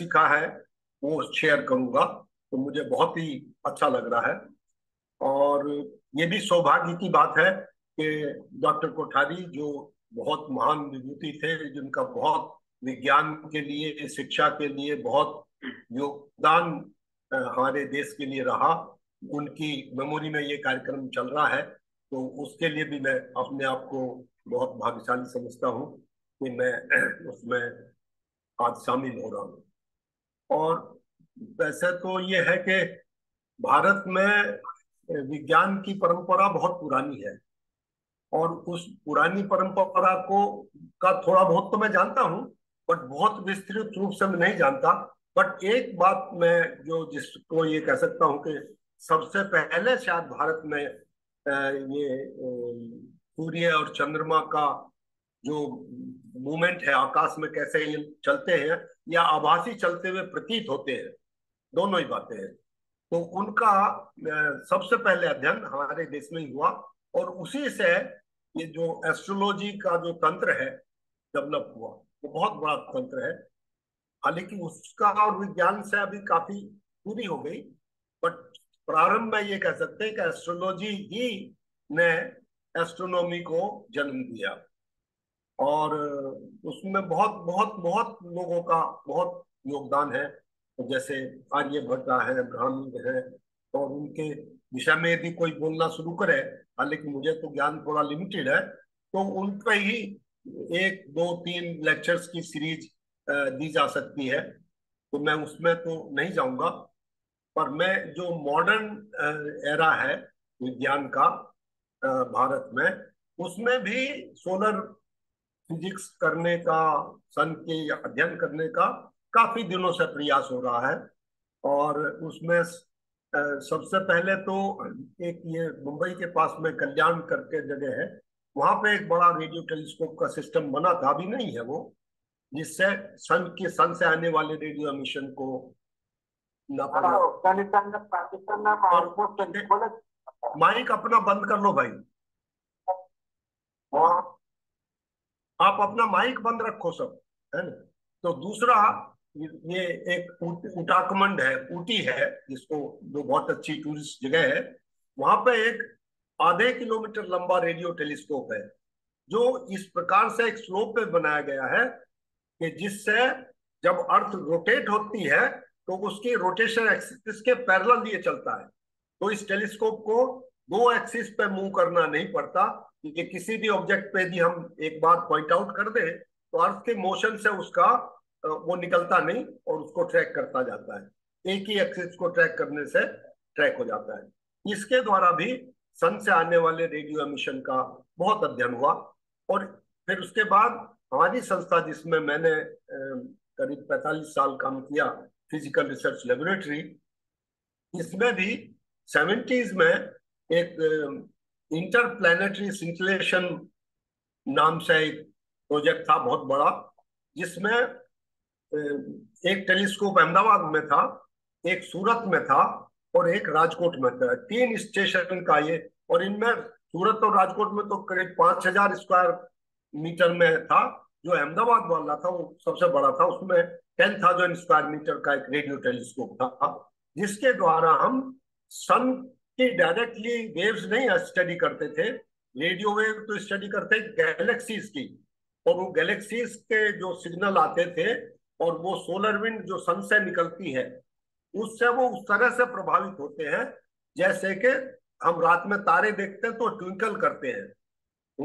सीखा है वो शेयर करूंगा। तो मुझे बहुत ही अच्छा लग रहा है और ये भी सौभाग्य की बात है कि डॉक्टर कोठारी जो बहुत महान विभूति थे, जिनका बहुत विज्ञान के लिए, शिक्षा के लिए बहुत योगदान हमारे देश के लिए रहा, उनकी मेमोरी में ये कार्यक्रम चल रहा है। तो उसके लिए भी मैं अपने आप को बहुत भाग्यशाली समझता हूँ कि मैं उसमें आज शामिल हो रहा हूँ। और वैसे तो ये है कि भारत में विज्ञान की परंपरा बहुत पुरानी है और उस पुरानी परंपरा का थोड़ा बहुत तो मैं जानता हूँ, बट बहुत विस्तृत रूप से मैं नहीं जानता। बट एक बात मैं जिसको ये कह सकता हूँ कि सबसे पहले शायद भारत में ये सूर्य और चंद्रमा का जो मूवमेंट है, आकाश में कैसे ये चलते हैं या आभासी चलते हुए प्रतीत होते हैं, दोनों ही बातें हैं। तो उनका सबसे पहले अध्ययन हमारे देश में ही हुआ और उसी से ये जो एस्ट्रोलॉजी का जो तंत्र है डेवलप हुआ, वो बहुत बड़ा तंत्र है। हालांकि उसका और विज्ञान से अभी काफी दूरी हो गई, बट प्रारंभ में ये कह सकते हैं कि एस्ट्रोलॉजी ही ने एस्ट्रोनॉमी को जन्म दिया और उसमें बहुत बहुत बहुत लोगों का बहुत योगदान है। जैसे आर्यभ है, ब्राह्मी है, और उनके विषय में यदि कोई बोलना शुरू करे, हालांकि मुझे तो ज्ञान थोड़ा लिमिटेड है, तो उन पर ही 1, 2, 3 लेक्चर्स की सीरीज दी जा सकती है। तो मैं उसमें तो नहीं जाऊंगा, पर मैं जो मॉडर्न एरा है विज्ञान का भारत में, उसमें भी सोलर फिजिक्स करने का, सन के अध्ययन करने का काफी दिनों से प्रयास हो रहा है। और उसमें सबसे पहले तो एक ये मुंबई के पास में कल्याण करके जगह है, वहां पे एक बड़ा रेडियो टेलीस्कोप का सिस्टम बना था, अभी नहीं है वो, जिससे सन से आने वाले रेडियो एमिशन को नापा। माइक अपना बंद कर लो भाई, आप अपना माइक बंद रखो सब, है ना। तो दूसरा ये एक उटाकमंड है, ऊटी है, जिसको जो बहुत अच्छी टूरिस्ट जगह है, वहां पे एक आधे किलोमीटर लंबा रेडियो टेलीस्कोप है जो इस प्रकार से एक स्लोप पे बनाया गया है कि जिससे जब अर्थ रोटेट होती है तो उसकी रोटेशन एक्सिस के पैरेलल ये चलता है। तो इस टेलीस्कोप को 2 एक्सिस पे मूव करना नहीं पड़ता, क्योंकि किसी भी ऑब्जेक्ट पे भी हम एक बार पॉइंट आउट कर दें तो अर्थ के मोशन से उसका वो निकलता नहीं और उसको ट्रैक करता जाता है। एक ही एक्सिस को ट्रैक करने से ट्रैक हो जाता है। इसके द्वारा भी सन से आने वाले रेडियो एमिशन का बहुत अध्ययन हुआ। और फिर उसके बाद हमारी संस्था, जिसमें मैंने करीब 45 साल काम किया, फिजिकल रिसर्च लेबोरेटरी, इसमें भी 70s में एक इंटरप्लैनेटरी सिंटिलेशन नाम से एक प्रोजेक्ट था बहुत बड़ा, जिसमें एक टेलीस्कोप अहमदाबाद में था, एक सूरत में था और एक राजकोट में था। 3 स्टेशन का ये, और इनमें सूरत और राजकोट में तो करीब 5000 स्क्वायर मीटर में था। जो अहमदाबाद वाला था वो सबसे बड़ा था, उसमें 10,000 स्क्वायर मीटर का एक रेडियो टेलीस्कोप था, जिसके द्वारा हम सन डायरेक्टली वेव्स नहीं स्टडी करते थे, रेडियो वेव तो स्टडी करते गैलेक्सीज की, और वो गैलेक्सीज के जो सिग्नल आते थे और वो सोलर विंड जो सन से निकलती है उससे वो उस तरह से प्रभावित होते हैं जैसे कि हम रात में तारे देखते हैं तो ट्विंकल करते हैं।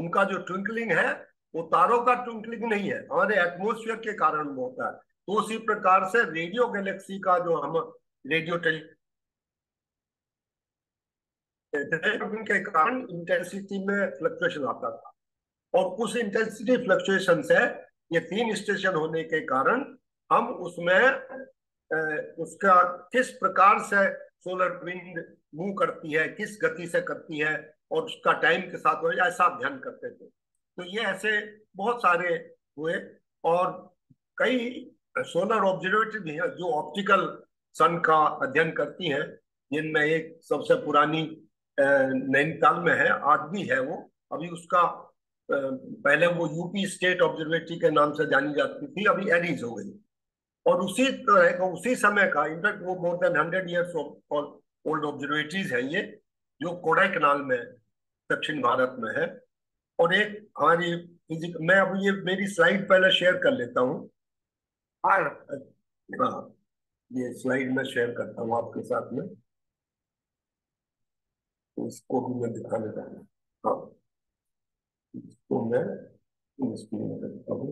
उनका जो ट्विंकलिंग है वो तारों का ट्विंकलिंग नहीं है, हमारे एटमोस्फियर के कारण वो होता है। तो उसी प्रकार से रेडियो गैलेक्सी का जो हम रेडियो के कारण इंटेंसिटी में फ्लक्चुएशन आता था, और उस इंटेंसिटी फ्लक्चुएशन से ये 3 स्टेशन होने के कारण हम उसमें उसका किस प्रकार से सोलर विंड मूव करती है, किस गति से करती है और उसका टाइम के साथ हो, ऐसा अध्ययन करते थे। तो ये ऐसे बहुत सारे हुए और कई सोलर ऑब्जर्वेटरी भी हैं जो ऑप्टिकल सन का अध्ययन करती हैं, जिनमें एक सबसे पुरानी नैनीताल में है, आज भी है वो अभी। उसका पहले वो यूपी स्टेट ऑब्जर्वेटरी के नाम से जानी जाती थी, अभी एरीज हो गई। और उसी तरह का उसी समय का, इनफैक्ट वो more than 100 years old observatories है ये, जो कोडाईकनाल में दक्षिण भारत में है। और एक हमारी मैं अब ये मेरी स्लाइड पहले शेयर कर लेता हूँ। हाँ, ये स्लाइड में शेयर करता हूँ आपके साथ में, इसको भी मैं दिखाने जा रहा हूँ। हाँ, इसको मैं स्क्रीन में करता हूँ,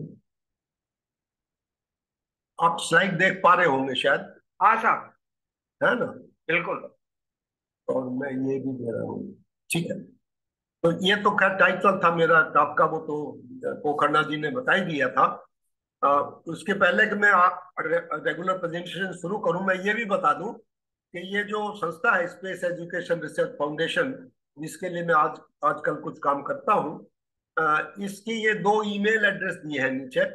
आप स्लाइड देख पा रहे होंगे शायद। हाँ साहब, है ना, बिल्कुल। और मैं ये भी दे रहा हूँ, ठीक है। तो ये तो खैर टाइटल था मेरा किताब का, वो तो कोखन्ना जी ने बता ही दिया था। उसके पहले कि मैं रेगुलर प्रेजेंटेशन शुरू करूं, मैं ये भी बता दूं कि ये जो संस्था है स्पेस एजुकेशन रिसर्च फाउंडेशन, जिसके लिए मैं आजकल कुछ काम करता हूं, इसकी ये 2 ईमेल एड्रेस दिए हैं नीचे।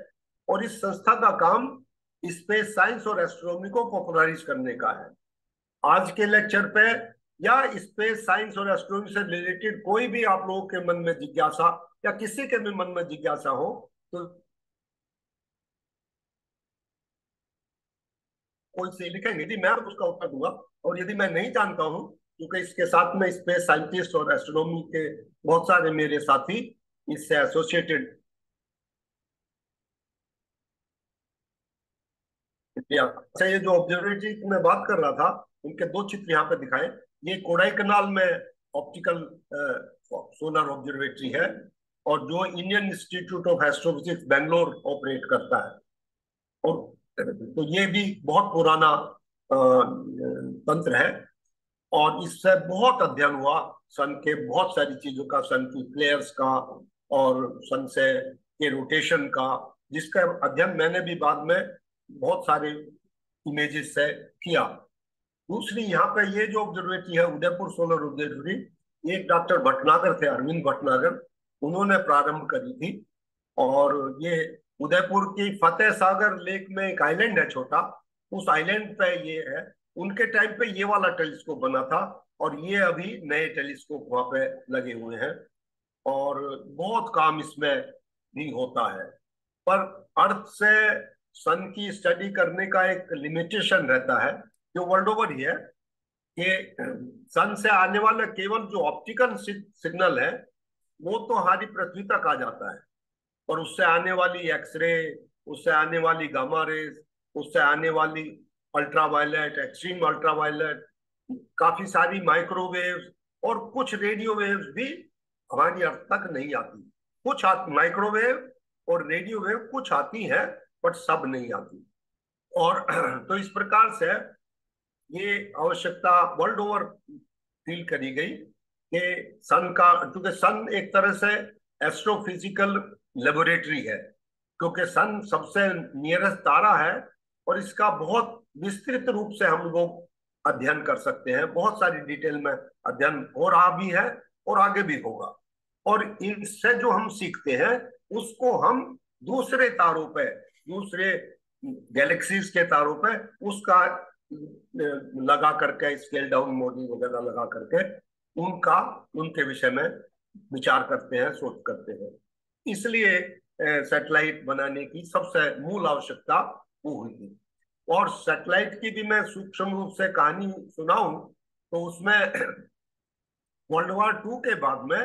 और इस संस्था का काम स्पेस साइंस और एस्ट्रोनॉमी को पॉपुलराइज करने का है। आज के लेक्चर पे या स्पेस साइंस और एस्ट्रोनॉमी से रिलेटेड कोई भी आप लोगों के मन में जिज्ञासा या किसी के भी मन में जिज्ञासा हो तो कोई से लिखेंगे जी, मैं उसका उत्तर दूंगा। और यदि मैं नहीं जानता हूं, क्योंकि इसके साथ में स्पेस साइंटिस्ट और एस्ट्रोनॉमी के बहुत सारे मेरे साथी इससे एसोसिएटेड अच्छा, ये जो ऑब्जर्वेटरी में बात कर रहा था, उनके 2 चित्र यहाँ पे दिखाए। ये कोडाईकनाल में ऑप्टिकल सोलर ऑब्जर्वेटरी है, और जो Indian institute of Astrophysics Bangalore operate करता है। और तो ये भी बहुत पुराना तंत्र है, और इससे बहुत अध्ययन हुआ सन के बहुत सारी चीजों का, सन की फ्लेयर्स का और सन से के रोटेशन का, जिसका अध्ययन मैंने भी बाद में बहुत सारे इमेजेस से किया। दूसरी यहाँ पे ये जो ऑब्जर्वेटरी है उदयपुर सोलर ऑब्जर्वेटरी, एक डॉक्टर भटनागर थे, अरविंद भटनागर, उन्होंने प्रारंभ करी थी। और ये उदयपुर की फतेह सागर लेक में एक आइलैंड है छोटा, उस आइलैंड पे ये है। उनके टाइम पे ये वाला टेलीस्कोप बना था, और ये अभी नए टेलीस्कोप वहाँ पे लगे हुए हैं, और बहुत काम इसमें भी होता है। पर अर्थ से सन की स्टडी करने का एक लिमिटेशन रहता है, जो वर्ल्ड ओवर ही है, कि सन से आने वाला केवल जो ऑप्टिकल सिग्नल है वो तो हमारी पृथ्वी तक आ जाता है, और उससे आने वाली एक्सरे, उससे आने वाली गामा रेज, उससे आने वाली अल्ट्रावायलेट, एक्सट्रीम अल्ट्रावायलेट, काफी सारी माइक्रोवेव्स और कुछ रेडियो वेव्स भी हमारी अर्थ तक नहीं आती। कुछ माइक्रोवेव और रेडियो वेव कुछ आती है, बट सब नहीं आती। और तो इस प्रकार से ये आवश्यकता वर्ल्ड ओवर फील करी गई कि सन का, क्योंकि सन एक तरह से एस्ट्रोफिजिकल लेबोरेटरी है, क्योंकि सन सबसे नियरेस्ट तारा है, और इसका बहुत विस्तृत रूप से हम लोग अध्ययन कर सकते हैं। बहुत सारी डिटेल में अध्ययन हो रहा भी है और आगे भी होगा, और इनसे जो हम सीखते हैं उसको हम दूसरे तारों पर, दूसरे गैलेक्सीज के तारों पे उसका लगा करके, स्केल डाउन मॉडल वगैरह लगा करके उनका, उनके विषय में विचार करते हैं, सोच करते हैं। इसलिए सैटेलाइट बनाने की सबसे मूल आवश्यकता वो हुई थी। और सैटेलाइट की भी मैं सूक्ष्म रूप से कहानी सुनाऊं तो उसमें वर्ल्ड वॉर 2 के बाद में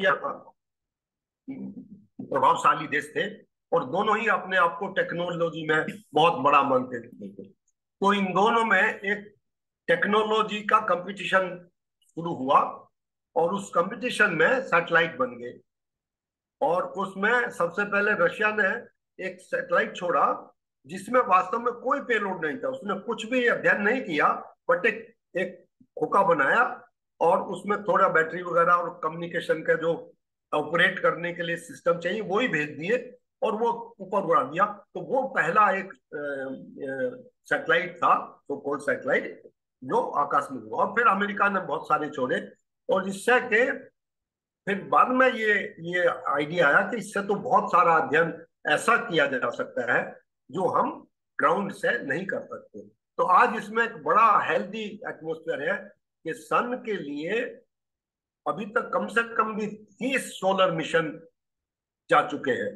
प्रभावशाली देश थे, और दोनों ही अपने आप को टेक्नोलॉजी में बहुत बड़ा मानते थे। तो इन दोनों में एक टेक्नोलॉजी का कंपटीशन शुरू हुआ, और उस कंपटीशन में सैटेलाइट बन गए। और उसमें सबसे पहले रशिया ने एक सैटेलाइट छोड़ा जिसमें वास्तव में कोई पेलोड नहीं था, उसने कुछ भी अध्ययन नहीं किया, बट एक खोखा बनाया, और उसमें थोड़ा बैटरी वगैरह और कम्युनिकेशन का जो ऑपरेट करने के लिए सिस्टम चाहिए वो ही भेज दिए, और वो ऊपर उड़ा दिया। तो वो पहला एक सैटेलाइट था, तो कोल्ड सैटेलाइट, जो आकाश में हुआ। और फिर अमेरिका ने बहुत सारे छोड़े, और इससे के फिर बाद में ये आइडिया आया कि इससे तो बहुत सारा अध्ययन ऐसा किया जा सकता है जो हम ग्राउंड से नहीं कर सकते। तो आज इसमें एक बड़ा हेल्दी एटमोस्फेयर है कि सन के लिए अभी तक कम से कम भी 30 सोलर मिशन जा चुके हैं,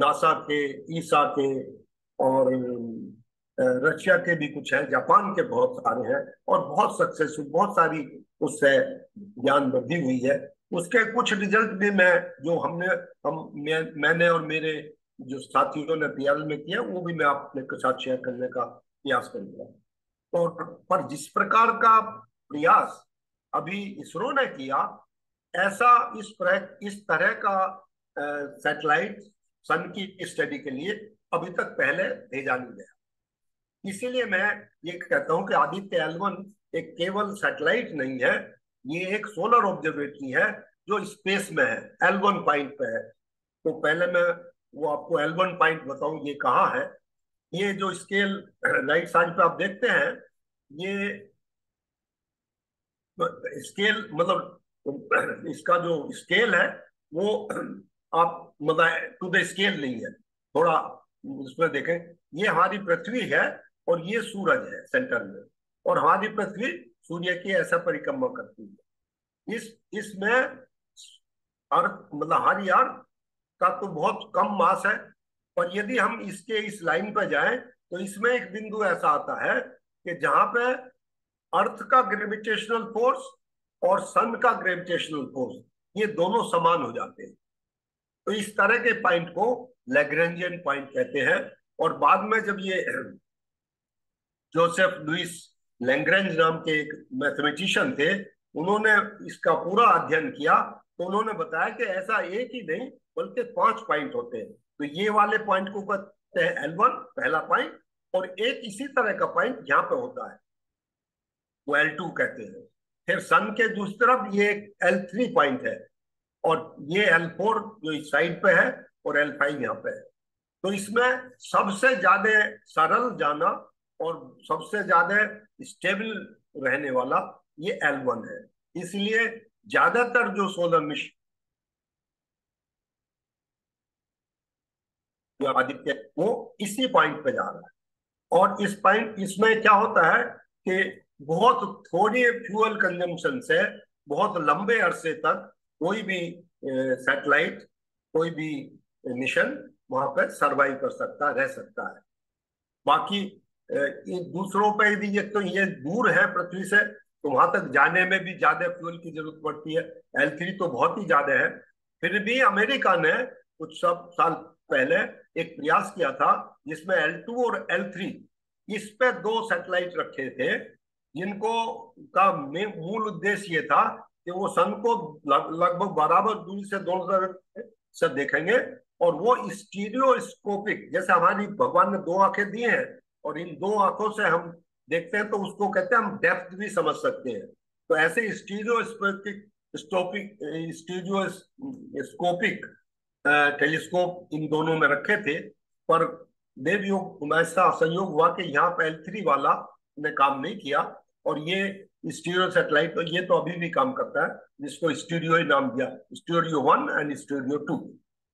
नासा के, ईसा के और रशिया के भी कुछ हैं, जापान के बहुत सारे हैं और बहुत सक्सेसफुल, बहुत सारी उससे ज्ञान वृद्धि हुई है। उसके कुछ रिजल्ट भी मैं जो मैंने और मेरे जो साथियों ने पीआरएल में किया वो भी मैं आपने के साथ शेयर करने का प्रयास करूंगा। और पर जिस प्रकार का प्रयास अभी इसरो ने किया, ऐसा इस तरह का सैटेलाइट सन की स्टडी के लिए अभी तक पहले भेजा नहीं गया। इसीलिए मैं ये कहता हूं कि आदित्य एल1 एक केवल सैटेलाइट नहीं है, ये एक सोलर ऑब्जर्वेटरी है जो स्पेस में है, एल1 पॉइंट पे है। तो पहले मैं वो आपको एल1 पॉइंट बताऊं ये कहाँ है। ये जो स्केल राइट साइड पे आप देखते हैं, ये स्केल मतलब इसका जो स्केल है वो आप मतलब टू द स्केल नहीं है, थोड़ा उसमें देखें। ये हमारी पृथ्वी है और ये सूरज है सेंटर में, और हमारी पृथ्वी सूर्य की ऐसा परिक्रमा करती है। इसमें अर्थ मतलब हमारी अर्थ का तो बहुत कम मास है, पर यदि हम इसके इस लाइन पर जाएं तो इसमें एक बिंदु ऐसा आता है कि जहां पे अर्थ का ग्रेविटेशनल फोर्स और सन का ग्रेविटेशनल फोर्स ये दोनों समान हो जाते हैं। तो इस तरह के पॉइंट को लैग्रेंजियन पॉइंट कहते हैं। और बाद में जब ये जोसेफ लुइस लैग्रेंज नाम के एक मैथमेटिशियन थे, उन्होंने इसका पूरा अध्ययन किया तो उन्होंने बताया कि ऐसा एक ही नहीं बल्कि 5 पॉइंट होते हैं। तो ये वाले पॉइंट को कहते हैं एल1, पहला पॉइंट, और एक इसी तरह का पॉइंट यहाँ पे होता है वो एल2 कहते हैं। फिर सन के दूसरी तरफ ये एक एल3 पॉइंट है और ये एल4 जो इस साइड पे है और एल5 यहाँ पे है। तो इसमें सबसे ज्यादा सरल जाना और सबसे ज्यादा स्टेबल रहने वाला ये एल1 है। इसलिए ज्यादातर जो सोलर मिशन आदित्य वो इसी पॉइंट पे जा रहा है। और इस पॉइंट इसमें क्या होता है कि बहुत थोड़ी फ्यूल कंजम्पशन से बहुत लंबे अरसे तक कोई भी सैटेलाइट, कोई भी मिशन वहां पर सरवाइव कर सकता रह सकता है। बाकी दूसरों पे यदि ये दूर है पृथ्वी से तो वहां तक जाने में भी ज्यादा फ्यूल की जरूरत पड़ती है, एल3 तो बहुत ही ज्यादा है। फिर भी अमेरिका ने कुछ सब साल पहले एक प्रयास किया था जिसमें एल2 और एल3 इस पे 2 सैटेलाइट रखे थे, जिनको का मूल उद्देश्य ये था कि वो सन को लगभग बराबर दूरी से दोनों तरफ से देखेंगे और वो स्टीरियोस्कोपिक, जैसे हमारी भगवान ने 2 आंखें दी हैं और इन 2 आंखों से हम देखते हैं तो उसको कहते हैं हम डेप्थ भी समझ सकते हैं। तो ऐसे स्टीरियोस्कोपिक टेलीस्कोप इन दोनों में रखे थे, पर देवयोग ऐसा संयोग हुआ कि यहाँ पे एल3 वाला ने काम नहीं किया। और ये स्टीरियो सैटेलाइट तो ये तो अभी भी काम करता है, जिसको स्टीरियो ही नाम दिया, स्टीरियो 1 एंड स्टीरियो 2,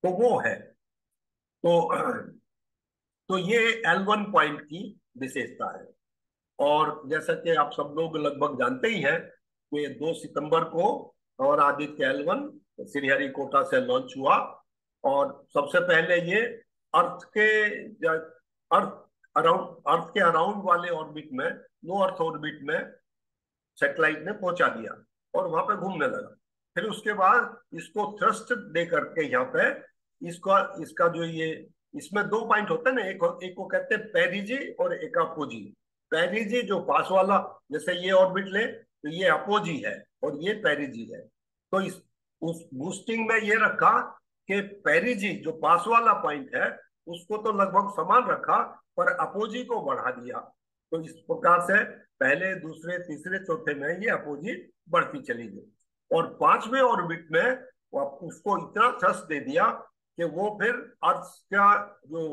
तो वो है। तो ये एल1 पॉइंट की विशेषता है। और जैसा कि आप सब लोग लगभग जानते ही हैं कि 2 सितंबर को और आदित्य एल1 श्रीहरि कोटा से लॉन्च हुआ। और सबसे पहले ये अर्थ के अराउंड वाले ऑर्बिट में, नो अर्थ ऑर्बिट में सैटेलाइट ने पहुंचा दिया और वहां पे घूमने लगा। फिर उसके बाद इसको थ्रस्ट दे करके यहाँ पे इसका जो ये इसमें 2 पॉइंट होते हैं ना, एक को कहते हैं पेरिजी और एक अपोजी। पेरिजी जो पास वाला, जैसे ये ऑर्बिट ले तो ये अपोजी है और ये पेरिजी है। तो इस उस बूस्टिंग में ये रखा कि पेरिजी जो पास वाला पॉइंट है उसको तो लगभग समान रखा पर अपोजी को बढ़ा दिया। तो इस प्रकार से पहले, दूसरे, तीसरे, चौथे में ये अपोजी बढ़ती चली गई और 5वें ऑर्बिट में उसको इतना थ्रस्ट दे दिया कि वो फिर अर्थ का जो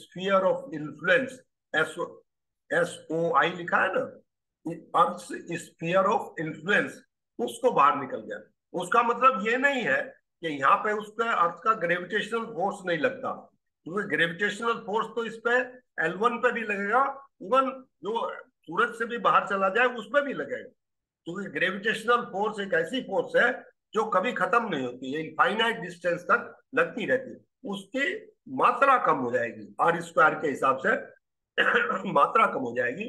स्फीयर ऑफ इन्फ्लुएंस, SOI लिखा है ना, अर्थ स्फीयर ऑफ इन्फ्लुएंस, उसको बाहर निकल गया। उसका मतलब ये नहीं है कि यहाँ पे उसका अर्थ का ग्रेविटेशनल फोर्स नहीं लगता, क्योंकि ग्रेविटेशनल फोर्स तो इस पे एल1 पे भी लगेगा, इवन जो सूरज से भी बाहर चला जाए उस पे भी लगेगा। क्योंकि ग्रेविटेशनल फोर्स एक ऐसी फोर्स है जो कभी खत्म नहीं होती है, इनफाइनाइट डिस्टेंस तक लगती रहती है, उसकी मात्रा कम हो जाएगी, आर स्क्वायर के हिसाब से मात्रा कम हो जाएगी।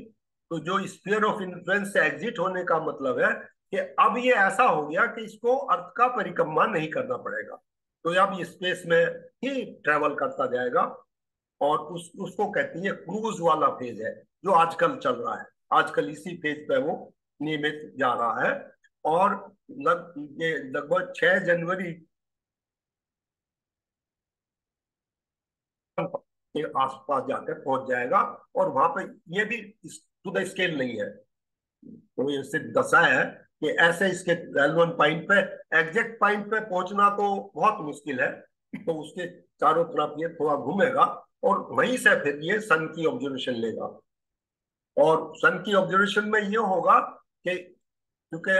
तो जो स्फीयर ऑफ इन्फ्लुएंस से एग्जिट होने का मतलब है कि अब ये ऐसा हो गया कि इसको अर्थ का परिक्रमा नहीं करना पड़ेगा, तो अब स्पेस में ही ट्रेवल करता जाएगा। और उसको कहती है क्रूज वाला फेज है जो आजकल चल रहा है, आजकल इसी फेज पे वो नियमित जा रहा है। और लगभग 6 जनवरी के आसपास जाकर पहुंच जाएगा। और वहां पे ये भी टू द स्केल नहीं है, तो ये सिर्फ दशा है कि ऐसे इसके एल1 पॉइंट पे एग्जैक्ट पॉइंट पे पहुंचना तो बहुत मुश्किल है। तो उसके चारों तरफ ये थोड़ा घूमेगा और वहीं से फिर ये सन की ऑब्जर्वेशन लेगा। और सन की ऑब्जर्वेशन में ये होगा कि क्योंकि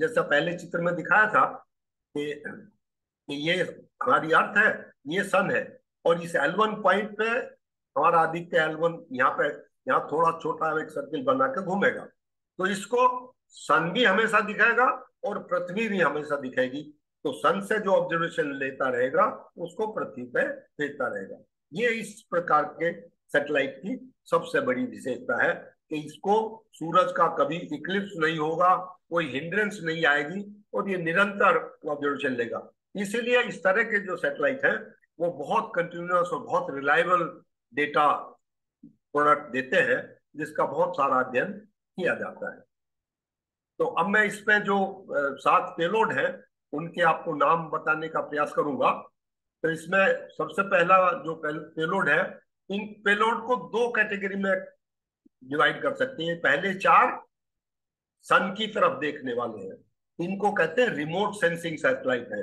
जैसा पहले चित्र में दिखाया था कि ये हमारी अर्थ है, ये सन है, और इस एल1 पॉइंट पे हमारा आदित्य एल1 यहाँ थोड़ा छोटा एक सर्किल बना के घूमेगा। तो इसको सन भी हमेशा दिखाएगा और पृथ्वी भी हमेशा दिखेगी। तो सन से जो ऑब्जर्वेशन लेता रहेगा उसको पृथ्वी पे भेजता रहेगा। ये इस प्रकार के सैटेलाइट की सबसे बड़ी विशेषता है कि इसको सूरज का कभी इक्लिप्स नहीं होगा, कोई हिंड्रेंस नहीं आएगी, और ये निरंतर ऑब्जर्वेशन लेगा। इसीलिए इस तरह के जो सैटेलाइट है वो बहुत कंटिन्यूस और बहुत रिलायबल डेटा प्रोडक्ट देते हैं, जिसका बहुत सारा अध्ययन किया जाता है। तो अब मैं इसमें जो 7 पेलोड है उनके आपको नाम बताने का प्रयास करूंगा। तो इसमें सबसे पहला जो पेलोड है, इन पेलोड को 2 कैटेगरी में डिवाइड कर सकते हैं। पहले 4 सन की तरफ देखने वाले हैं, इनको कहते हैं रिमोट सेंसिंग सैटेलाइट है।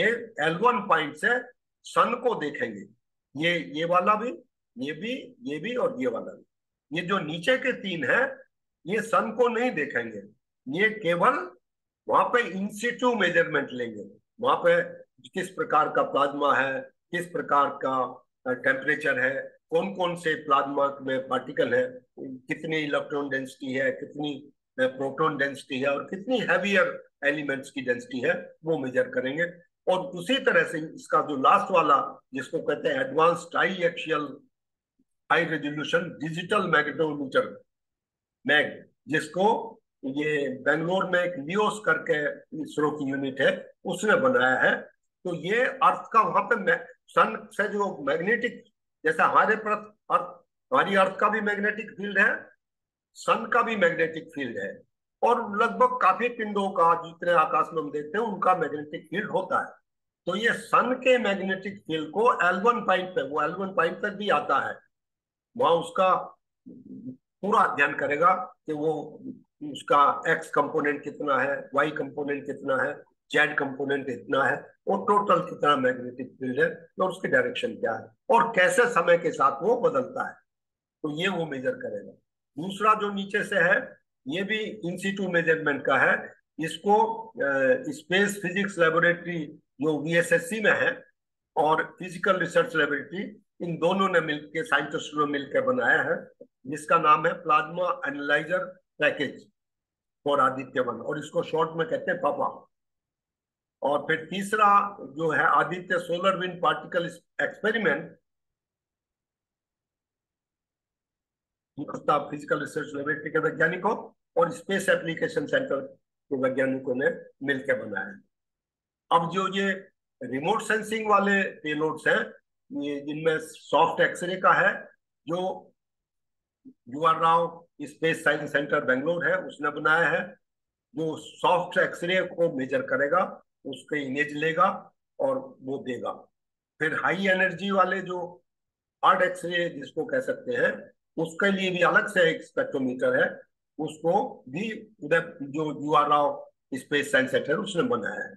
ये एल1 पॉइंट से सन को देखेंगे, ये वाला भी, ये भी और ये वाला भी। ये जो नीचे के 3 है ये सन को नहीं देखेंगे, ये केवल वहां पे इन सिटू मेजरमेंट लेंगे, वहां पे किस प्रकार का प्लाज्मा है, किस प्रकार का टेम्परेचर है, कौन कौन से प्लाज्मा में पार्टिकल है, कितनी इलेक्ट्रॉन डेंसिटी है, कितनी प्रोटॉन डेंसिटी है और कितनी हैवियर एलिमेंट्स की डेंसिटी है, वो मेजर करेंगे। और उसी तरह से इसका जो लास्ट वाला, जिसको कहते हैं advanced high axial high resolution digital magnetometer mag, जिसको ये बेंगलोर में एक नीओस करके इसरो की यूनिट है उसने बनाया है। तो ये अर्थ का वहां पे सन से जो मैग्नेटिक, जैसा हमारे हमारी अर्थ का भी मैग्नेटिक फील्ड है, सन का भी मैग्नेटिक फील्ड है, और लगभग काफी पिंडों का जितने आकाश में हम देखते हैं उनका मैग्नेटिक फील्ड होता है। तो ये सन के मैग्नेटिक फील्ड को एल1 पॉइंट पे, वो एल1 पॉइंट तक भी आता है, वहां उसका पूरा अध्ययन करेगा कि वो उसका एक्स कंपोनेंट कितना है, वाई कंपोनेंट कितना है, जेड कंपोनेंट कितना है, और टोटल कितना मैग्नेटिक फील्ड है और उसकी डायरेक्शन क्या है और कैसे समय के साथ वो बदलता है। तो ये वो मेजर करेगा। दूसरा जो नीचे से है ये भी इन सिटू मेजरमेंट का है, इसको स्पेस फिजिक्स लेबोरेटरी जो वीएसएससी में है और फिजिकल रिसर्च लेबोरेटरी, इन दोनों ने मिलकर, साइंटिस्टों ने मिलकर बनाया है, जिसका नाम है प्लाज्मा एनालाइजर पैकेज और आदित्य 1, और इसको शॉर्ट में कहते हैं पापा। और फिर तीसरा जो है Aditya solar wind particle experiment, physical research laboratory के वैज्ञानिकों और स्पेस एप्लीकेशन सेंटर के वैज्ञानिकों ने मिलकर बनाया। अब जो ये रिमोट सेंसिंग वाले पेलोड्स हैं, ये जिनमें सॉफ्ट एक्सरे का है जो U R Rao space centre Bangalore है उसने बनाया है, जो सॉफ्ट एक्सरे को मेजर करेगा, उसके इमेज लेगा और वो देगा। फिर हाई एनर्जी वाले जो हार्ड एक्सरे जिसको कह सकते हैं, उसके लिए भी अलग से एक स्पेक्ट्रोमीटर है, उसको भी जो U R Rao space science centre उसने बनाया है।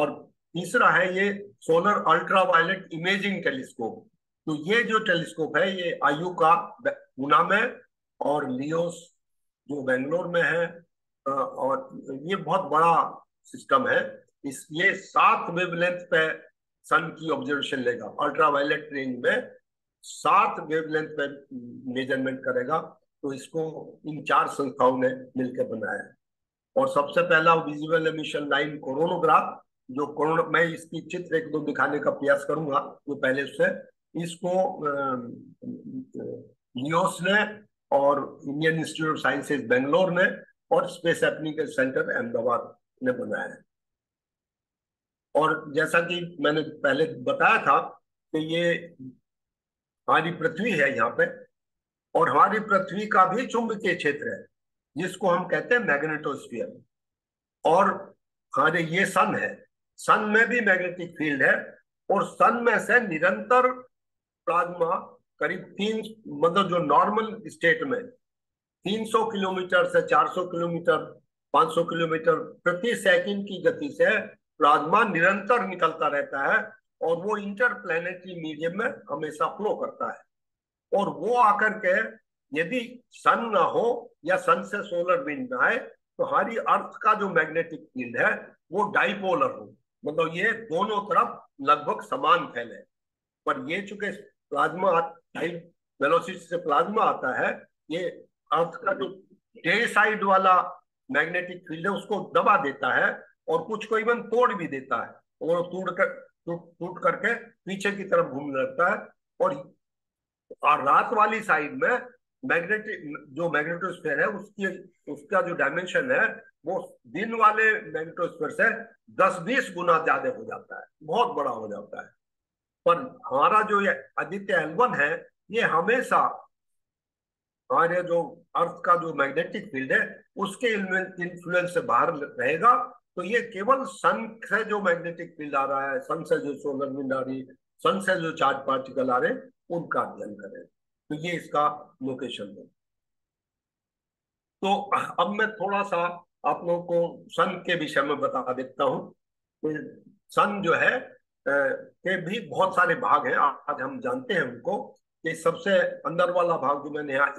और तीसरा है ये सोलर अल्ट्रावायलेट इमेजिंग टेलीस्कोप। तो ये जो टेलीस्कोप है ये आयु का पूना में और लियोस जो बेंगलोर में है, और ये बहुत बड़ा सिस्टम है। इस ये 7 वेवलेंथ पे सन की ऑब्जर्वेशन लेगा, अल्ट्रावायलेट रेंज में 7 वेवलेंथ पे मेजरमेंट करेगा। तो इसको इन 4 संस्थाओं ने मिलकर बनाया है। और सबसे पहला विजुअल एमिशन लाइन कोरोनोग्राफ, जो कोरोना, मैं इसकी चित्र एक दो दिखाने का प्रयास करूंगा वो पहले से। इसको नीओस ने और Indian institute of sciences Bangalore ने और स्पेस एप्लीकेशन सेंटर अहमदाबाद ने बनाया है। और जैसा कि मैंने पहले बताया था कि ये हमारी पृथ्वी है यहाँ पे, और हमारी पृथ्वी का भी चुंबकीय क्षेत्र है जिसको हम कहते हैं मैग्नेटोस्फीयर, और हमारे ये सन है, सन में भी मैग्नेटिक फील्ड है, और सन में से निरंतर प्लाज्मा करीब मतलब जो नॉर्मल स्टेट में 300 किलोमीटर से 400 किलोमीटर 500 किलोमीटर प्रति सेकंड की गति से प्लाज्मा निरंतर निकलता रहता है, और वो इंटरप्लैनेटरी मीडियम में हमेशा फ्लो करता है। और वो आकर के यदि सन ना हो या सन से सोलर विंड ना आए तो हमारी अर्थ का जो मैग्नेटिक फील्ड है वो डाइपोलर हो, मतलब ये दोनों तरफ लगभग समान फैले। पर ये चूंकि प्लाज्मा वेलोसिटी से प्लाज्मा आता है, ये अर्थ का जो डे साइड वाला मैग्नेटिक फील्ड है उसको दबा देता है और कुछ को इवन तोड़ भी देता है, और टूट करके पीछे की तरफ घूमने लगता है। और रात वाली साइड में मैग्नेटिक जो मैग्नेटोस्फीयर है उसका जो डायमेंशन है वो दिन वाले मैग्नेटोस्फीयर से 10-20 गुना ज्यादा हो जाता है, बहुत बड़ा हो जाता है। पर हमारा जो ये आदित्य एल1 है ये हमेशा हमारे जो अर्थ का जो मैग्नेटिक फील्ड है उसके इन्फ्लुएंस से बाहर रहेगा, तो ये केवल सन से जो मैग्नेटिक फील्ड आ रहा है, सन से जो सोलर विंड आ रही है, सन से जो चार्ज पार्टिकल आ रहे हैं उनका अध्ययन करें। तो ये इसका लोकेशन है। तो अब मैं थोड़ा सा आप लोगों को सन के विषय में बता देता हूँ। सन जो है के भी बहुत सारे भाग हैं, आज हम जानते हैं उनको। कि सबसे अंदर वाला भाग जो मैंने यहाँ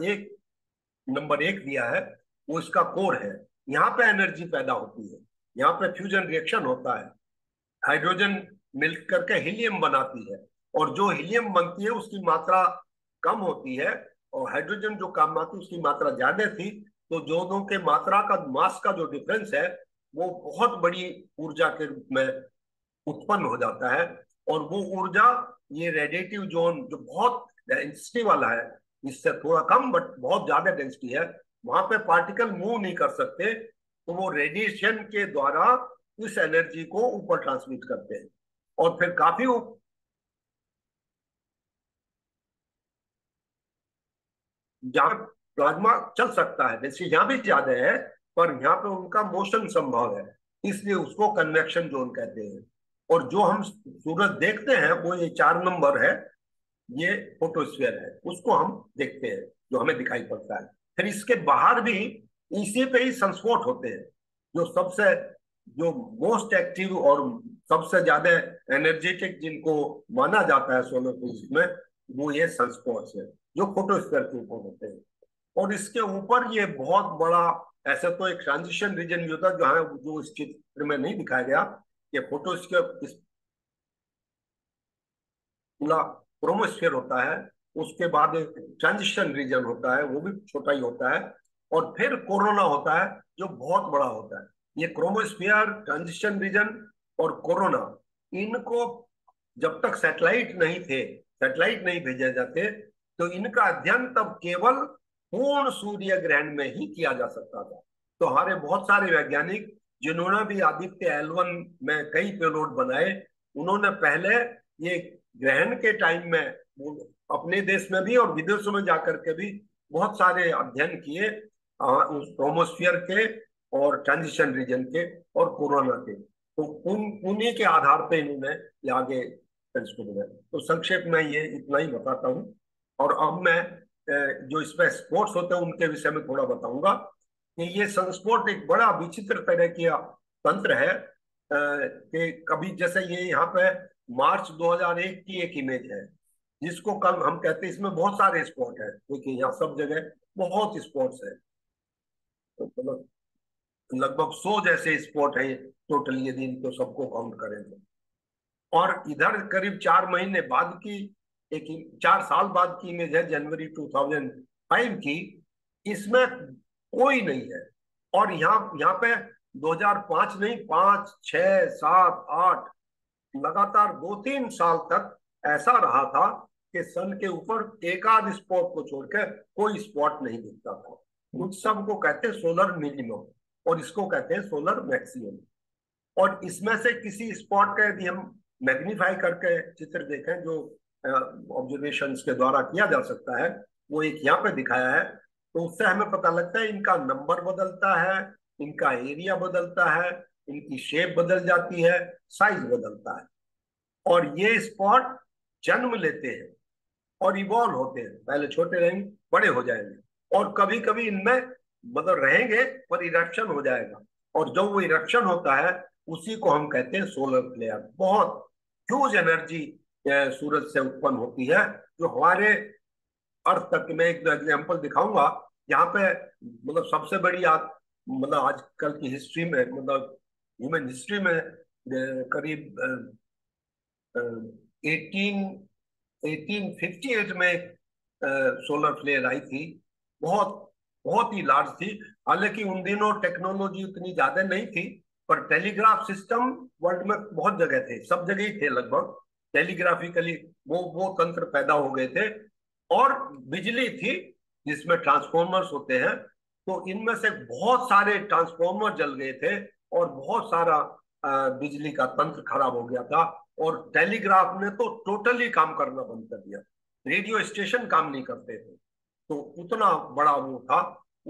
नंबर 1 दिया है वो इसका कोर है। यहाँ पे एनर्जी पैदा होती है, यहाँ पे फ्यूजन रिएक्शन होता है, हाइड्रोजन मिलकर के हीलियम बनाती है, और जो हीलियम बनती है उसकी मात्रा कम होती है और हाइड्रोजन जो कम आती है उसकी मात्रा ज्यादा थी, तो दोनों के मात्रा का मास का जो डिफरेंस है वो बहुत बड़ी ऊर्जा के रूप में उत्पन्न हो जाता है। और वो ऊर्जा ये रेडिएटिव जोन जो बहुत डेंसिटी वाला है, इससे थोड़ा कम बट बहुत ज्यादा डेंसिटी है, वहां पे पार्टिकल मूव नहीं कर सकते, तो वो रेडिएशन के द्वारा इस एनर्जी को ऊपर ट्रांसमिट करते हैं। और फिर काफी जहाँ प्लाज्मा चल सकता है, जैसे यहाँ भी ज्यादा है, पर यहाँ पे उनका मोशन संभव है, इसलिए उसको कन्वेक्शन जोन कहते हैं। और जो हम सूरज देखते हैं वो ये 4 नंबर है, ये फोटोस्फीयर है, उसको हम देखते हैं जो हमें दिखाई पड़ता है। फिर इसके बाहर भी इसी पे ही संस्फोट होते हैं, जो सबसे जो मोस्ट एक्टिव और सबसे ज्यादा एनर्जेटिक जिनको माना जाता है सोलर फिजिक्स में, वो ये संस्फोट है जो फोटोस्फीयर के ऊपर होते हैं। और इसके ऊपर ये बहुत बड़ा ऐसे तो एक ट्रांजिशन रीजन भी होता है जहाँ जो इस चित्र में नहीं दिखाया गया, ये फोटोस्फीयर पूरा क्रोमोस्फीयर होता है, उसके बाद एक ट्रांजिशन रीजन होता है वो भी छोटा ही होता है, और फिर कोरोना होता है जो बहुत बड़ा होता है। ये क्रोमोस्फीयर, ट्रांजिशन रीजन और कोरोना, इनको जब तक सैटेलाइट नहीं भेजे जाते तो इनका अध्ययन तब केवल पूर्ण सूर्य ग्रहण में ही किया जा सकता था। तो हमारे बहुत सारे वैज्ञानिक जिन्होंने भी आदित्य एल1 में कई पेलोड बनाए, उन्होंने पहले ये ग्रहण के टाइम में अपने देश में भी और विदेशों में जाकर के भी बहुत सारे अध्ययन किए क्रोमोस्फीयर के और ट्रांजिशन रीजन के और कोरोना के, तो उन्हीं के आधार पर इन्होंने आगे इसको बनाया। तो संक्षेप में ये इतना ही बताता हूँ। और अब मैं जो इसमें स्पोर्ट्स होते हैं उनके विषय में थोड़ा बताऊंगा कि ये संस्पोर्ट एक बड़ा विचित्र तरह का तंत्र है कि कभी जैसे ये यहाँ पे मार्च 2001 की एक इमेज है जिसको कल हम कहते हैं, इसमें बहुत सारे स्पोर्ट है क्योंकि यहाँ सब जगह बहुत स्पोर्ट्स है, मतलब तो लगभग 100 जैसे स्पोर्ट है टोटल यदि इनको सबको काउंट करें तो। और इधर करीब 4 महीने बाद की एक 4 साल बाद की इमेज है जनवरी 2005 की, इसमें कोई नहीं है, और यहाँ पे 2005 नहीं 5, 6, 7, 8 लगातार 2-3 साल तक ऐसा रहा था कि सन के ऊपर एक आध स्पॉट को छोड़कर कोई स्पॉट नहीं दिखता था। उस सब को कहते हैं सोलर मिनिमम और इसको कहते हैं सोलर मैक्सिमम। और इसमें से किसी स्पॉट का यदि हम मैग्नीफाई करके चित्र देखें जो ऑब्जर्वेशंस के द्वारा किया जा सकता है, वो एक यहाँ पे दिखाया है, तो उससे हमें पता लगता है इनका नंबर बदलता है, इनका एरिया बदलता है, इनकी शेप बदल जाती है, साइज बदलता है। और ये स्पॉट जन्म लेते हैं और इवॉल्व होते हैं, पहले छोटे रहेंगे बड़े हो जाएंगे और कभी कभी इनमें बदल रहेंगे पर इरप्शन हो जाएगा, और जब वो इरप्शन होता है उसी को हम कहते हैं सोलर फ्लेयर। बहुत ह्यूज एनर्जी सूरज से उत्पन्न होती है जो हमारे अर्थ तक। मैं एक एग्जाम्पल दिखाऊंगा यहाँ पे, मतलब सबसे बड़ी आज मतलब आजकल की हिस्ट्री में, मतलब ह्यूमन हिस्ट्री में करीब 1858 में सोलर फ्लेयर आई थी, बहुत ही लार्ज थी। हालांकि उन दिनों टेक्नोलॉजी उतनी ज्यादा नहीं थी, पर टेलीग्राफ सिस्टम वर्ल्ड में बहुत जगह थे, सब जगह ही थे लगभग, टेलीग्राफिकली वो तंत्र पैदा हो गए थे। और बिजली थी जिसमें ट्रांसफॉर्मर्स होते हैं, तो इनमें से बहुत सारे ट्रांसफॉर्मर जल गए थे और बहुत सारा बिजली का तंत्र खराब हो गया था। और टेलीग्राफ ने तो टोटली काम करना बंद कर दिया, रेडियो स्टेशन काम नहीं करते थे, तो उतना बड़ा वो था।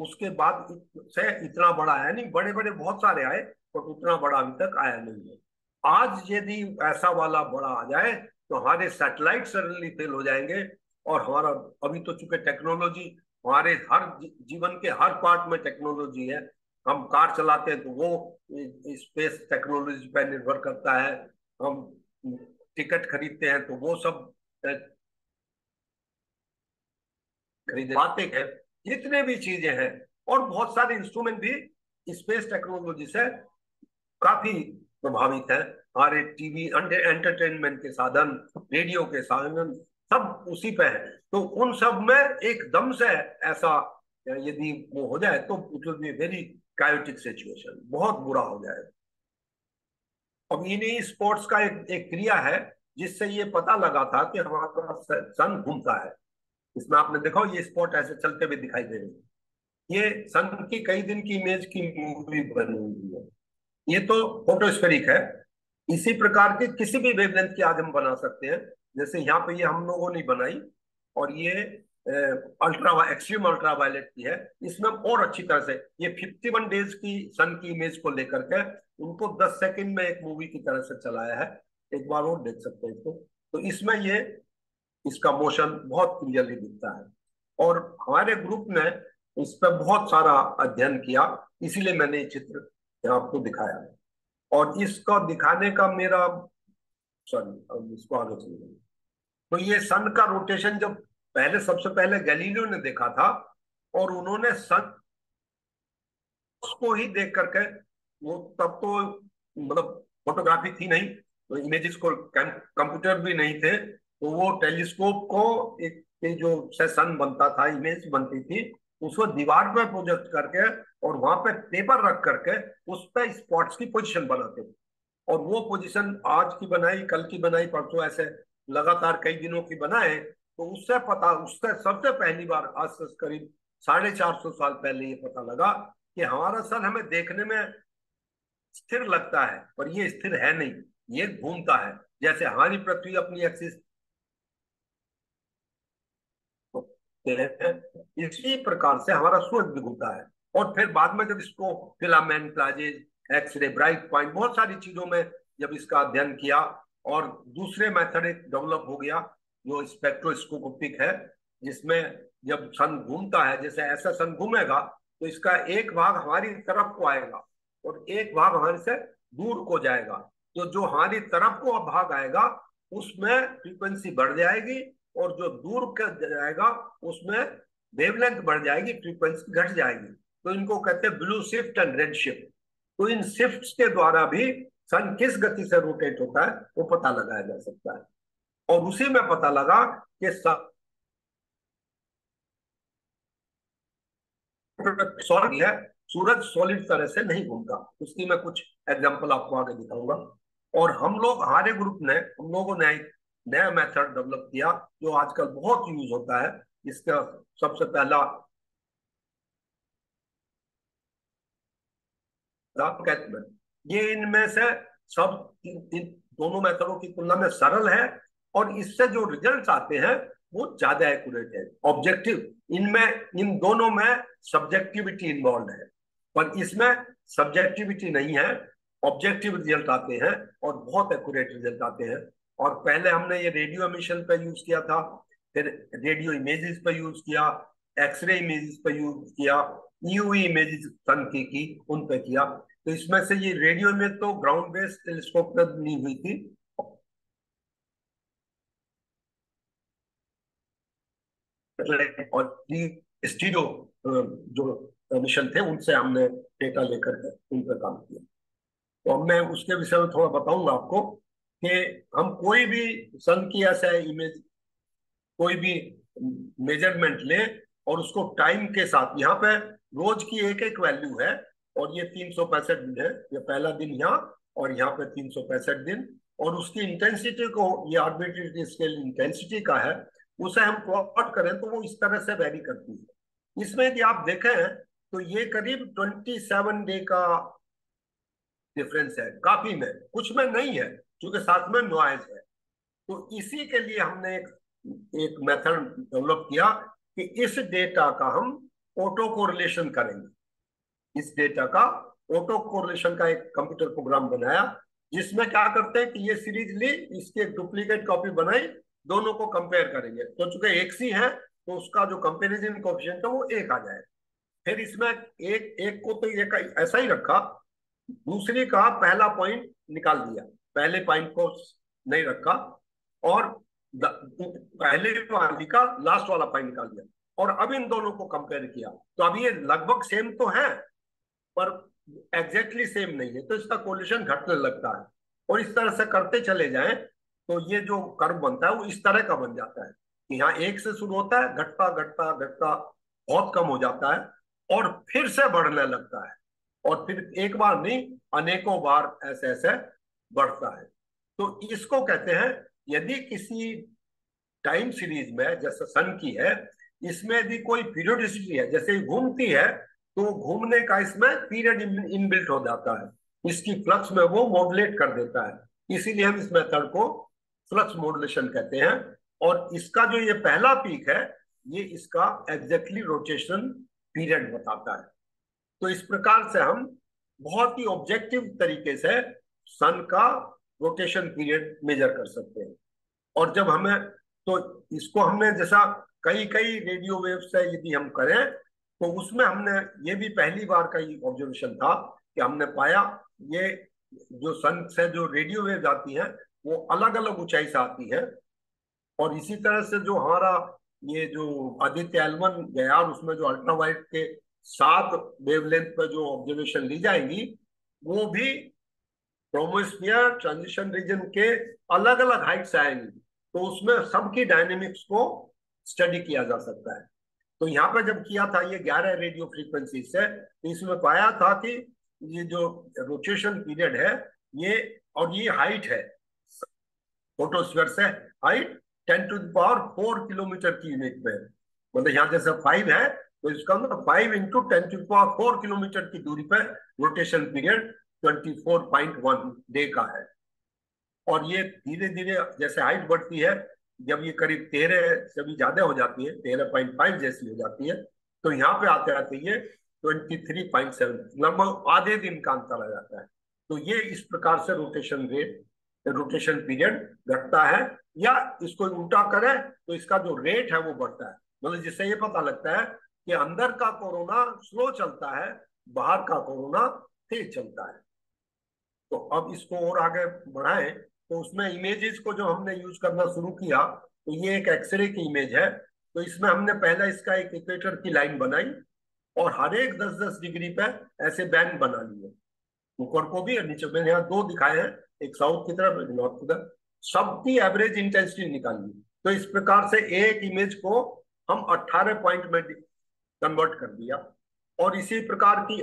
उसके बाद से इतना बड़ा आया नहीं, बड़े बड़े बहुत सारे आए पर उतना बड़ा अभी तक आया नहीं है। आज यदि ऐसा वाला बड़ा आ जाए तो हमारे सैटेलाइट सडनली फेल हो जाएंगे, और हमारा अभी तो चूंकि टेक्नोलॉजी हमारे हर जीवन के हर पार्ट में टेक्नोलॉजी है। हम कार चलाते हैं तो वो स्पेस टेक्नोलॉजी पर निर्भर करता है, हम टिकट खरीदते हैं तो वो सब खरीदते हैं, जितने भी चीजें हैं। और बहुत सारे इंस्ट्रूमेंट भी स्पेस टेक्नोलॉजी से काफी प्रभावित है। हमारे टीवी, एंटरटेनमेंट के साधन, रेडियो के साधन सब उसी पे है। तो उन सब में एकदम से ऐसा यदि वो हो जाए तो it will be very chaotic situation, बहुत बुरा हो जाए। अब इन्हीं स्पोर्ट्स का एक क्रिया है जिससे ये पता लगा था कि हमारा सन घूमता है। इसमें आपने देखा ये स्पॉट ऐसे चलते हुए दिखाई दे रही है, ये सन की कई दिन की इमेज की मूवी बनी हुई है। ये तो फोटोस्फेरिक है, इसी प्रकार के किसी भी वेवलेंथ की आज हम बना सकते हैं। जैसे यहाँ पे ये हम लोगों ने बनाई, और ये एक्सट्रीम अल्ट्रावायलेट की है, इसमें और अच्छी तरह से ये 51 डेज की सन की इमेज को लेकर के उनको 10 सेकंड में एक मूवी की तरह से चलाया है। एक बार और देख सकते हैं इसको, तो इसमें ये इसका मोशन बहुत क्लियरली दिखता है। और हमारे ग्रुप ने इस पर बहुत सारा अध्ययन किया, इसीलिए मैंने ये चित्र आपको दिखाया। और इसको दिखाने का मेरा इसको आगे चलिए। तो ये सन का रोटेशन जब पहले सबसे पहले गैलीलियो ने देखा था, और उन्होंने सन उसको ही देख करके, वो तब तो मतलब फोटोग्राफी थी नहीं, तो इमेजेस को कंप्यूटर भी नहीं थे, तो वो टेलीस्कोप को एक जो से सन बनता था, इमेज बनती थी, उसको दीवार पर प्रोजेक्ट करके और वहां पे पेपर रख करके उस पर स्पॉट्स की पोजीशन बनाते थे। और वो पोजीशन आज की बनाई, कल की बनाई, परसों, ऐसे लगातार कई दिनों की बनाए, तो उससे पता, उससे सबसे पहली बार आज से करीब 450 साल पहले ये पता लगा कि हमारा सन हमें देखने में स्थिर लगता है, पर ये स्थिर है नहीं, ये घूमता है। जैसे हमारी पृथ्वी अपनी एक्सिस, इसी प्रकार से हमारा सूरज भी घूमता है। और फिर बाद में जब इसको filament, plages, x ray, bright point, बहुत सारी चीजों में जब इसका अध्ययन किया, और दूसरे मेथड एक डेवलप हो गया जो स्पेक्ट्रोस्कोपिक है, जिसमें जब सन घूमता है, जैसे ऐसा सन घूमेगा तो इसका एक भाग हमारी तरफ को आएगा और एक भाग हमारे से दूर को जाएगा। तो जो हमारी तरफ को भाग आएगा उसमें फ्रीक्वेंसी बढ़ जाएगी, और जो दूर का जाएगा उसमें वेवलेंथ बढ़ जाएगी, फ्रीक्वेंसी घट जाएगी। तो इनको कहते हैं blue shift and red shift. तो इन शिफ्ट्स के द्वारा भी सन किस गति से रोटेट होता है वो पता लगाया जा सकता है। और उसी में पता लगा कि सन है सूरज सॉलिड तरह से नहीं घूमता, उसकी मैं कुछ एग्जांपल आपको आगे दिखाऊंगा। और हम लोग हमारे ग्रुप ने हम लोगों ने एक नया मेथड डेवलप किया जो आजकल बहुत यूज होता है। इसका सबसे पहला ये इनमें से सब दोनों मेथडों की तुलना में सरल है और इससे जो रिजल्ट आते हैं वो ज्यादा एक्यूरेट है। ऑब्जेक्टिव इनमें इन दोनों में सब्जेक्टिविटी इन्वॉल्व है, पर इसमें सब्जेक्टिविटी नहीं है, ऑब्जेक्टिव रिजल्ट आते हैं और बहुत एक्यूरेट रिजल्ट आते हैं। और पहले हमने ये रेडियो एमिशन पे यूज किया था, फिर रेडियो इमेजेस पे यूज किया, एक्सरे इमेजेस पे यूज किया, ईयूवी इमेजेस सन की उन पे किया। तो इसमें से ये रेडियो इमेज तो ग्राउंड बेस्ड टेलीस्कोप पर नहीं हुई थी, और स्टीरियो जो मिशन थे उनसे हमने डेटा लेकर के उन पर काम किया। तो मैं उसके विषय में थोड़ा बताऊंगा आपको कि हम कोई भी सन की ऐसा इमेज कोई भी मेजरमेंट लें और उसको टाइम के साथ, यहाँ पे रोज की एक एक वैल्यू है और ये 365 दिन है, ये पहला दिन यहाँ और यहाँ पे 365 दिन, और उसकी इंटेंसिटी को ये आर्बिट्रेरी स्केल इंटेंसिटी का है उसे हम प्लॉट करें तो वो इस तरह से वेरी करती है। इसमें यदि आप देखें तो ये करीब 27 डे का डिफरेंस है, काफी में कुछ में नहीं है क्योंकि साथ में नॉइज है। तो इसी के लिए हमने एक मेथड डेवलप किया कि इस डेटा का हम ऑटो कोरिलेशन करेंगे। इस डेटा का ऑटो कोरिलेशन का एक कंप्यूटर प्रोग्राम बनाया जिसमें क्या करते हैं कि ये सीरीज ली, इसकी एक डुप्लीकेट कॉपी बनाई, दोनों को कंपेयर करेंगे। तो चूंकि एक सी है तो उसका जो कंपैरिजन कोएफिशिएंट है वो एक आ जाए। फिर इसमें एक को तो ये ऐसा ही रखा, दूसरी का पहला पॉइंट निकाल दिया, पहले पॉइंट को नहीं रखा और पहले वाली का लास्ट वाला पॉइंट निकाल दिया, और अब इन दोनों को कंपेयर किया तो अब ये लगभग सेम तो है पर एग्जैक्टली सेम नहीं है, तो इसका कोरिलेशन घटने लगता है। और इस तरह से करते चले जाएं तो ये जो कर्व बनता है वो इस तरह का बन जाता है कि यहाँ एक से शुरू होता है, घटता घटता घटता बहुत कम हो जाता है और फिर से बढ़ने लगता है, और फिर एक बार नहीं अनेकों बार ऐसे ऐसे बढ़ता है। तो इसको कहते हैं, यदि किसी टाइम सीरीज में जैसे सन की है इसमें यदि कोई पीरियोडिसिटी है, जैसे घूमती है तो घूमने का इसमें पीरियड इनबिल्ट हो जाता है, इसकी फ्लक्स में वो मॉडुलेट कर देता है, इसीलिए हम इस मेथड को फ्लक्स मॉडुलेशन कहते हैं। और इसका जो ये पहला पीक है ये इसका एग्जैक्टली रोटेशन पीरियड बताता है। तो इस प्रकार से हम बहुत ही ऑब्जेक्टिव तरीके से सन का रोटेशन पीरियड मेजर कर सकते हैं। और जब हमें तो इसको हमने जैसा कई कई रेडियो वेव्स से यदि हम करें तो उसमें हमने ये भी पहली बार का ही ऑब्जर्वेशन था कि हमने पाया ये जो सन से जो रेडियो वेव्स आती हैं वो अलग अलग ऊंचाई से आती है। और इसी तरह से जो हमारा ये जो आदित्य एल1 गया और उसमें जो अल्ट्रा वाइट के 7 वेवलेंथ पर जो ऑब्जर्वेशन ली जाएंगी वो भी क्रोमोस्फीयर ट्रांजिशन रीजन के अलग अलग हाइट से आएंगी, तो उसमें सबकी डायनेमिक्स को स्टडी किया जा सकता है। तो यहाँ पे जब किया था ये 11 रेडियो फ्रीक्वेंसी से, इसमें पाया था कि ये जो रोटेशन पीरियड है ये और ये हाइट है फोटोस्फीयर से हाइट 10⁴ किलोमीटर की यूनिट में, मतलब यहाँ जैसे 5 है तो इसका मतलब 5 × 10⁴ किलोमीटर की दूरी पर रोटेशन पीरियड 24.1 डे का है। और ये धीरे धीरे जैसे हाइट बढ़ती है, जब ये करीब 13 से भी ज्यादा हो जाती है, 13.5 जैसी हो जाती है, तो यहाँ पे आते आते ये 23.7 लगभग आधे दिन का अंतर आ जाता है। तो ये इस प्रकार से रोटेशन रेट रोटेशन पीरियड घटता है, या इसको उल्टा करें तो इसका जो रेट है वो बढ़ता है, मतलब जिससे ये पता लगता है कि अंदर का कोरोना स्लो चलता है, बाहर का कोरोना तेज चलता है। तो अब इसको और आगे बढ़ाएं तो उसमें इमेजेस को जो हमने यूज करना शुरू किया तो ये एक एक्सरे की इमेज है, तो इसमें हमने पहला इसका एक इक्वेटर की लाइन बनाई और हर एक 10-10 डिग्री पे ऐसे बैंड बना लिए, ऊपर को भी और नीचे। मैंने यहाँ 2 दिखाए हैं, एक साउथ की तरफ एक नॉर्थ की तरफ, सबकी एवरेज इंटेंसिटी निकालनी। तो इस प्रकार से एक इमेज को हम 18 पॉइंट में कन्वर्ट कर दिया और इसी प्रकार की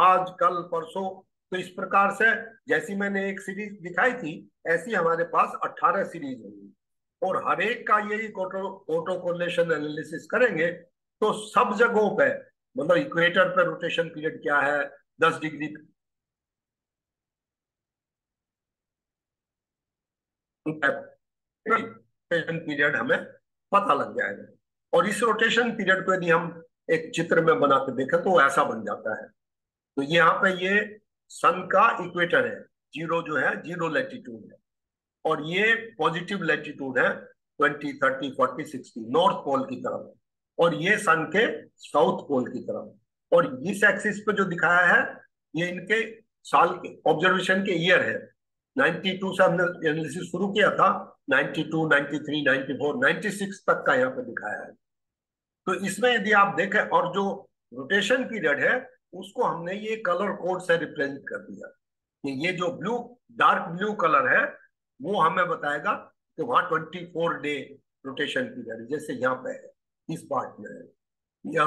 आज कल परसों, तो इस प्रकार से जैसी मैंने एक सीरीज दिखाई थी ऐसी हमारे पास 18 सीरीज होगी और हर एक का यही ऑटोकोरिलेशन एनालिसिस करेंगे तो सब जगहों पे, मतलब इक्वेटर पे रोटेशन पीरियड क्या है 10 डिग्री, रोटेशन पीरियड हमें पता लग जाएगा। और इस रोटेशन पीरियड को यदि हम एक चित्र में बना के देखें तो ऐसा बन जाता है। तो यहाँ पे ये सन का इक्वेटर है, जीरो जो है जीरो लैटिट्यूड है, और ये पॉजिटिव लैटिट्यूड है 20, 30, 40, 60 नॉर्थ पोल की तरफ, और ये सन के साउथ पोल की तरफ। और इस एक्सिस पे जो दिखाया है ये इनके साल के ऑब्जर्वेशन के ईयर है। 92 से हमने एनालिसिस शुरू किया था, 92, 93, 94, 96 तक का यहाँ पे दिखाया है। तो इसमें यदि आप देखें, और जो रोटेशन पीरियड है उसको हमने ये कलर कोड से रिप्रेजेंट कर दिया कि ये जो ब्लू डार्क ब्लू कलर है वो हमें बताएगा कि वहाँ 24 डे रोटेशन पीरियड, जैसे यहाँ पे है इस पार्ट में है। या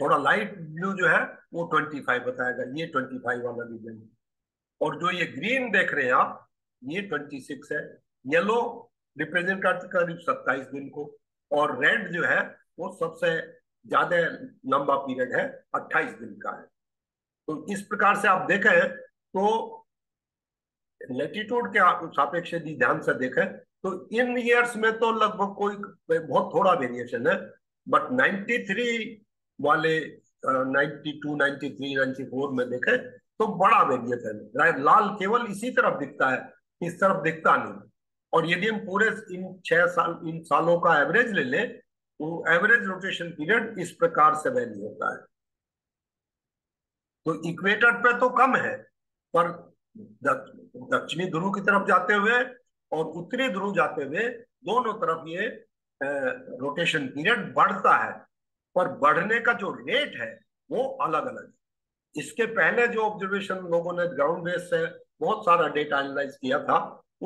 थोड़ा लाइट ब्लू जो है वो 25 बताएगा, ये 25 वाला रीजन है। और जो ये ग्रीन देख रहे हैं आप ये 26 है। येलो रिप्रेजेंट करता करीब 27 दिन को, और रेड जो है वो सबसे ज्यादा लंबा पीरियड है 28 दिन का है। तो इस प्रकार से आप देखें तो लैटिट्यूड के सापेक्ष यदि ध्यान से देखें तो इन ईयर्स में तो लगभग कोई बहुत थोड़ा वेरिएशन है, बट 93 वाले 92, 93, 94 में देखें तो बड़ा वेरिएशन है। लाल केवल इसी तरफ दिखता है, इस तरफ दिखता नहीं। और यदि हम पूरे इन 6 सालों का एवरेज ले लें तो एवरेज रोटेशन पीरियड इस प्रकार से वैली होता है। तो इक्वेटर पे तो कम है, पर दक्षिणी ध्रुव की तरफ जाते हुए और उत्तरी ध्रुव जाते हुए दोनों तरफ ये रोटेशन पीरियड बढ़ता है, पर बढ़ने का जो रेट है वो अलग अलग है। इसके पहले जो ऑब्जर्वेशन लोगों ने ग्राउंड बेस से बहुत सारा डेटा एनालाइज किया था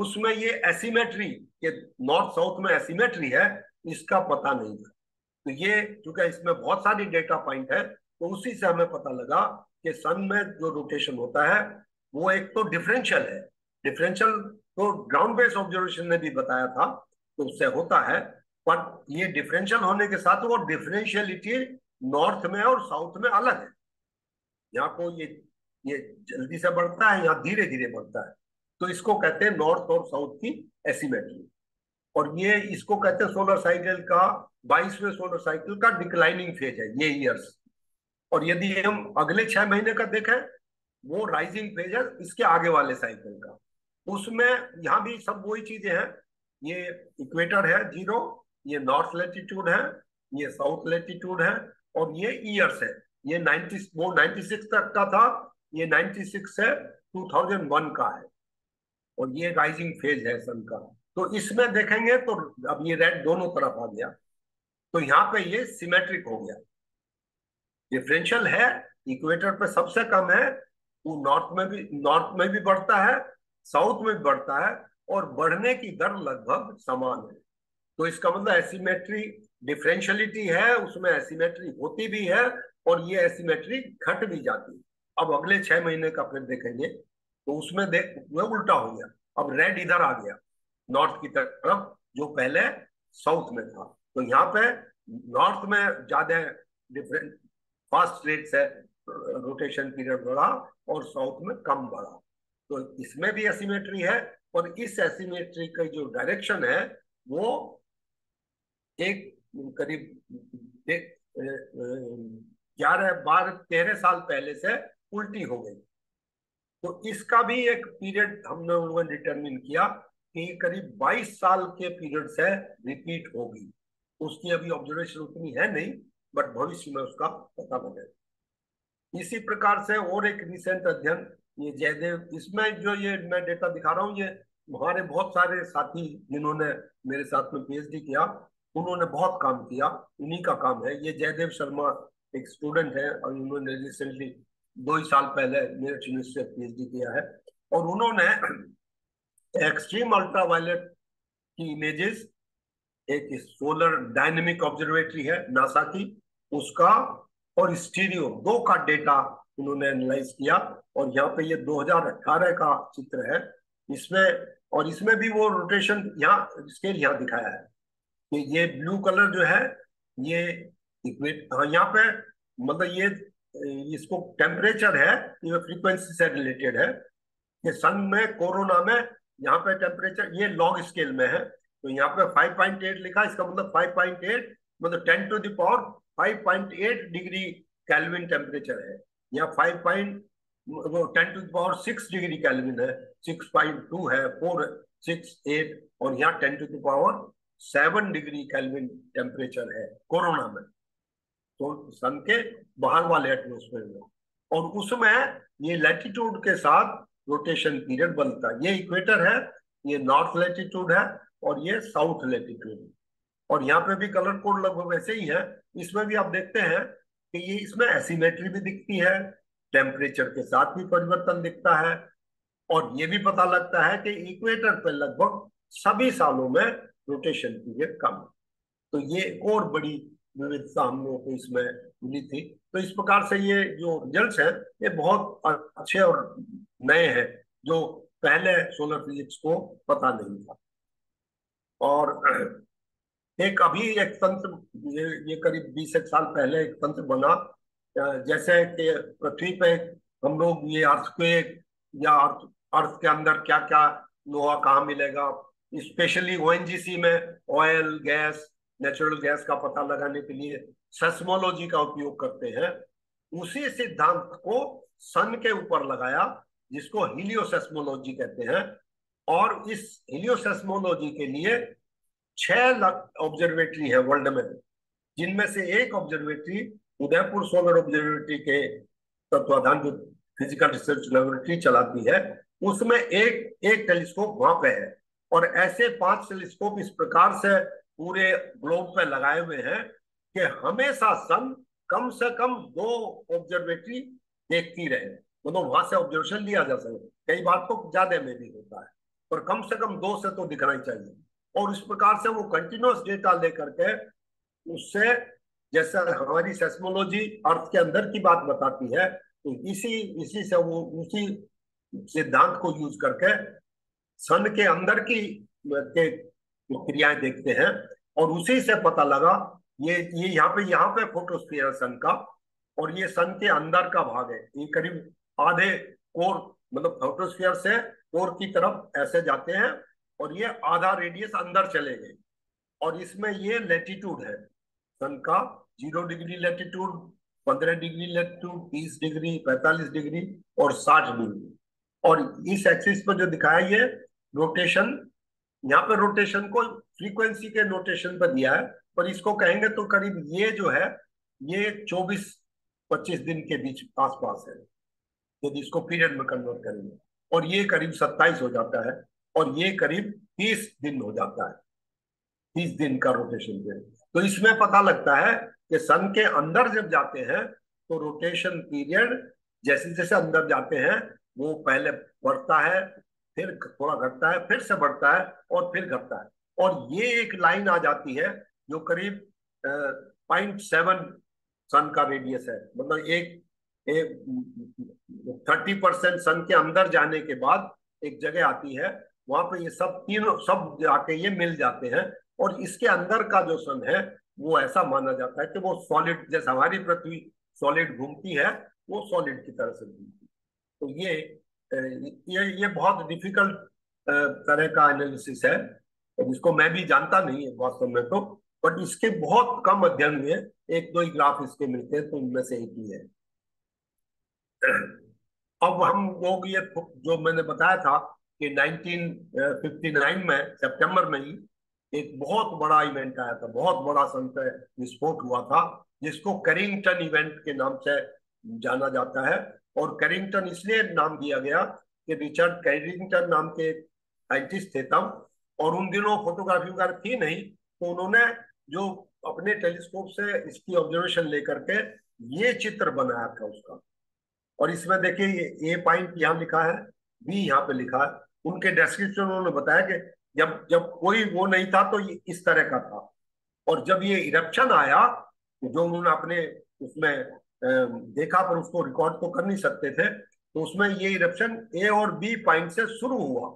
उसमें ये एसिमेट्री, ये नॉर्थ साउथ में एसिमेट्री है, इसका पता नहीं था। तो ये क्योंकि इसमें बहुत सारी डेटा पॉइंट है तो उसी से हमें पता लगा कि सन में जो रोटेशन होता है वो एक तो डिफरेंशियल है, डिफरेंशियल तो ग्राउंड बेस ऑब्जर्वेशन ने भी बताया था तो उससे होता है, पर ये डिफरेंशियल होने के साथ वो डिफरेंशियलिटी नॉर्थ में और साउथ में अलग है। यहाँ को ये जल्दी से बढ़ता है, यहाँ धीरे धीरे बढ़ता है, तो इसको कहते हैं नॉर्थ और साउथ की एसिमेट्री। और ये इसको कहते हैं सोलर साइकिल का 22वें सोलर साइकिल का डिक्लाइनिंग फेज है ये ईयर्स। और यदि हम अगले 6 महीने का देखें वो राइजिंग फेज है इसके आगे वाले साइकिल का। उसमें यहाँ भी सब वही चीजें हैं, ये इक्वेटर है जीरो, ये नॉर्थ लैटिट्यूड है, ये साउथ लैटिट्यूड है, और ये ईयर्स है। ये 96 तक का था, ये 96 से 2001 का है, और ये राइजिंग फेज है सन का। तो इसमें देखेंगे तो अब ये रेड दोनों तरफ आ गया, तो यहाँ पे ये सिमेट्रिक हो गया। डिफरेंशियल है, इक्वेटर पे सबसे कम है, वो नॉर्थ में भी बढ़ता है, साउथ में भी बढ़ता है, और बढ़ने की दर लगभग समान है। तो इसका मतलब एसिमेट्री डिफरेंशियलिटी है, उसमें एसिमेट्री होती भी है और ये एसिमेट्री घट भी जाती है। अब अगले 6 महीने का फिर देखेंगे तो उसमें उल्टा हो गया, अब रेड इधर आ गया नॉर्थ की तरफ जो पहले साउथ में था। तो यहाँ पे नॉर्थ में ज्यादा डिफरेंट फास्ट रेट से रोटेशन पीरियड बढ़ा और साउथ में कम बढ़ा। तो इसमें भी एसिमेट्री है, और इस एसिमेट्री का जो डायरेक्शन है वो एक करीब 11, 12, 13 साल पहले से उल्टी हो गई। तो इसका भी एक पीरियड हमने उन्होंने डिटरमिन किया कि करीब 22 साल के पीरियड से रिपीट होगी। उसकी अभी ऑब्जर्वेशन उतनी है नहीं, बट भविष्य में उसका पता लगेगा। इसी प्रकार से और एक रिसेंट अध्ययन ये जयदेव, इसमें जो ये मैं डेटा दिखा रहा हूँ ये हमारे बहुत सारे साथी जिन्होंने मेरे साथ में PhD किया उन्होंने बहुत काम किया, उन्हीं का काम है। ये जयदेव शर्मा एक स्टूडेंट है और उन्होंने रिसेंटली 2 साल पहले मेरठ यूनिवर्सिटी से PhD किया है, और उन्होंने एक्सट्रीम अल्ट्रावायलेट की इमेजेस, एक सोलर डायनेमिक ऑब्जर्वेटरी है नासा की, उसका और स्टीरियो दो का डेटा उन्होंने एनालाइज किया। और यहाँ पे ये 2018 का चित्र है इसमें, और इसमें भी वो रोटेशन यहाँ स्केल यहाँ दिखाया है कि ये ब्लू कलर जो है ये यहाँ पे मतलब ये इसको टेम्परेचर है, ये फ्रीक्वेंसी से रिलेटेड है कि सन में कोरोना में यहाँ पे टेम्परेचर ये लॉग स्केल में है तो यहाँ पे 5.8 लिखा, इसका मतलब 5.8 मतलब 10 to the power 5.8 degree kelvin temperature है, यहाँ 10 to the power 6 degree kelvin है, 6.2 है, 4, 6, 8 और यहाँ 10 to the power 7 degree kelvin temperature है कोरोना में, तो सन के बाहर वाले एटमोस्फेयर में। और उसमें ये लैटिट्यूड के साथ रोटेशन पीरियड बनता है, ये इक्वेटर है, ये नॉर्थ लैटिट्यूड है और ये साउथ लैटिट्यूड है। और यहाँ पे भी कलर कोड लगभग वैसे ही है, इसमें भी आप देखते हैं कि ये इसमें एसिमेट्री भी दिखती है, टेम्परेचर के साथ भी परिवर्तन दिखता है। और ये भी पता लगता है कि इक्वेटर पर लगभग सभी सालों में रोटेशन पीरियड कम है, तो ये एक और बड़ी विविधता हम लोगों को इसमें मिली थी। तो इस प्रकार से ये जो रिजल्ट है ये बहुत अच्छे और नए हैं जो पहले सोलर फिजिक्स को पता नहीं था। और एक अभी एक तंत्र ये करीब 20 साल पहले एक तंत्र बना, जैसे कि पृथ्वी पे हम लोग ये अर्थक्वेक या अर्थ के अंदर क्या क्या लोहा कहाँ मिलेगा, स्पेशली ओएनजीसी में ऑयल गैस नेचुरल गैस का पता लगाने के लिए सेस्मोलॉजी का उपयोग करते हैं, उसी सिद्धांत को सन के ऊपर लगाया जिसको हीलियोसेस्मोलॉजी कहते हैं। और इस हीलियोसेस्मोलॉजी के लिए 6 ऑब्जर्वेटरी है वर्ल्ड में, जिनमें से एक ऑब्जर्वेटरी उदयपुर सोलर ऑब्जर्वेटरी के तत्वाधान जो फिजिकल रिसर्च लेबोरेटरी चलाती है, उसमें एक टेलीस्कोप वहां पे है। और ऐसे 5 टेलीस्कोप इस प्रकार से पूरे ग्लोब पे लगाए हुए हैं कि हमेशा सन कम से कम 2 ऑब्जर्वेटरी देखती रहे, मतलब वहां से ऑब्जर्वेशन लिया जा सके, कई बार तो ज्यादा में भी होता है पर कम से कम 2 से तो दिखना ही चाहिए। और इस प्रकार से वो कंटिन्यूअस डेटा लेकर के उससे जैसा हमारी सेस्मोलॉजी अर्थ के अंदर की बात बताती है, तो इसी से वो उसी सिद्धांत को यूज करके सन के अंदर की क्रियाएं देखते हैं। और उसी से पता लगा ये यहाँ पे फोटोस्फीयर सन का, और ये सन के अंदर का भाग है, ये करीब आधे कोर मतलब फोटोस्फीयर से कोर की तरफ ऐसे जाते हैं और ये आधा रेडियस अंदर चले गए। और इसमें ये लैटिट्यूड है सन का, 0 degree latitude, 15 degree latitude, 30 degree, 45 degree और 60 डिग्री। और इस एक्सिस पर जो दिखाया ये रोटेशन, यहाँ पे रोटेशन को फ्रीक्वेंसी के नोटेशन पर दिया है, पर इसको कहेंगे तो करीब ये जो है ये 24-25 दिन के बीच आसपास है यदि इसको पीरियड में कन्वर्ट करेंगे, और ये करीब 27 हो जाता है और ये करीब 30 दिन हो जाता है, 30 दिन का रोटेशन पीरियड। तो इसमें पता लगता है कि सन के अंदर जब जाते हैं तो रोटेशन पीरियड जैसे जैसे अंदर जाते हैं वो पहले बढ़ता है, फिर थोड़ा घटता है, फिर से बढ़ता है और फिर घटता है। और ये एक लाइन आ जाती है जो करीब 0.7 सन का रेडियस है, मतलब एक 30% सन के अंदर जाने के बाद एक जगह आती है, वहां पे ये सब जाके ये मिल जाते हैं। और इसके अंदर का जो सन है वो ऐसा माना जाता है कि वो सॉलिड, जैसे हमारी पृथ्वी सॉलिड घूमती है वो सॉलिड की तरह से घूमती है। तो ये बहुत डिफिकल्ट तरह का एनालिसिस है जिसको मैं भी जानता नहीं है वास्तव में तो, बट इसके बहुत कम अध्ययन में 1-2 ही ग्राफ इसके मिलते हैं, तो उनमें से एक ही है। अब हम लोग ये जो मैंने बताया था कि 1959 में सितंबर में ही एक बहुत बड़ा इवेंट आया था, बहुत बड़ा सन पे विस्फोट हुआ था जिसको करिंगटन इवेंट के नाम से जाना जाता है। और करिंगटन इसलिए नाम दिया गया कि रिचर्ड करिंगटन नाम के साइंटिस्ट थे तब, और उन दिनों फोटोग्राफी वगैरह थी नहीं, तो उन्होंने जो अपने टेलीस्कोप से इसकी ऑब्जर्वेशन लेकर के ये चित्र बनाया था उसका। और इसमें देखिए ए पॉइंट यहाँ लिखा है, बी यहाँ पे लिखा है, उनके डिस्क्रिप्शन उन्होंने बताया कि जब कोई वो नहीं था तो ये इस तरह का था, और जब ये इरप्शन आया जो उन्होंने अपने उसमें देखा पर उसको रिकॉर्ड तो कर नहीं सकते थे। तो उसमें ये इरप्शन ए और बी पॉइंट से शुरू हुआ।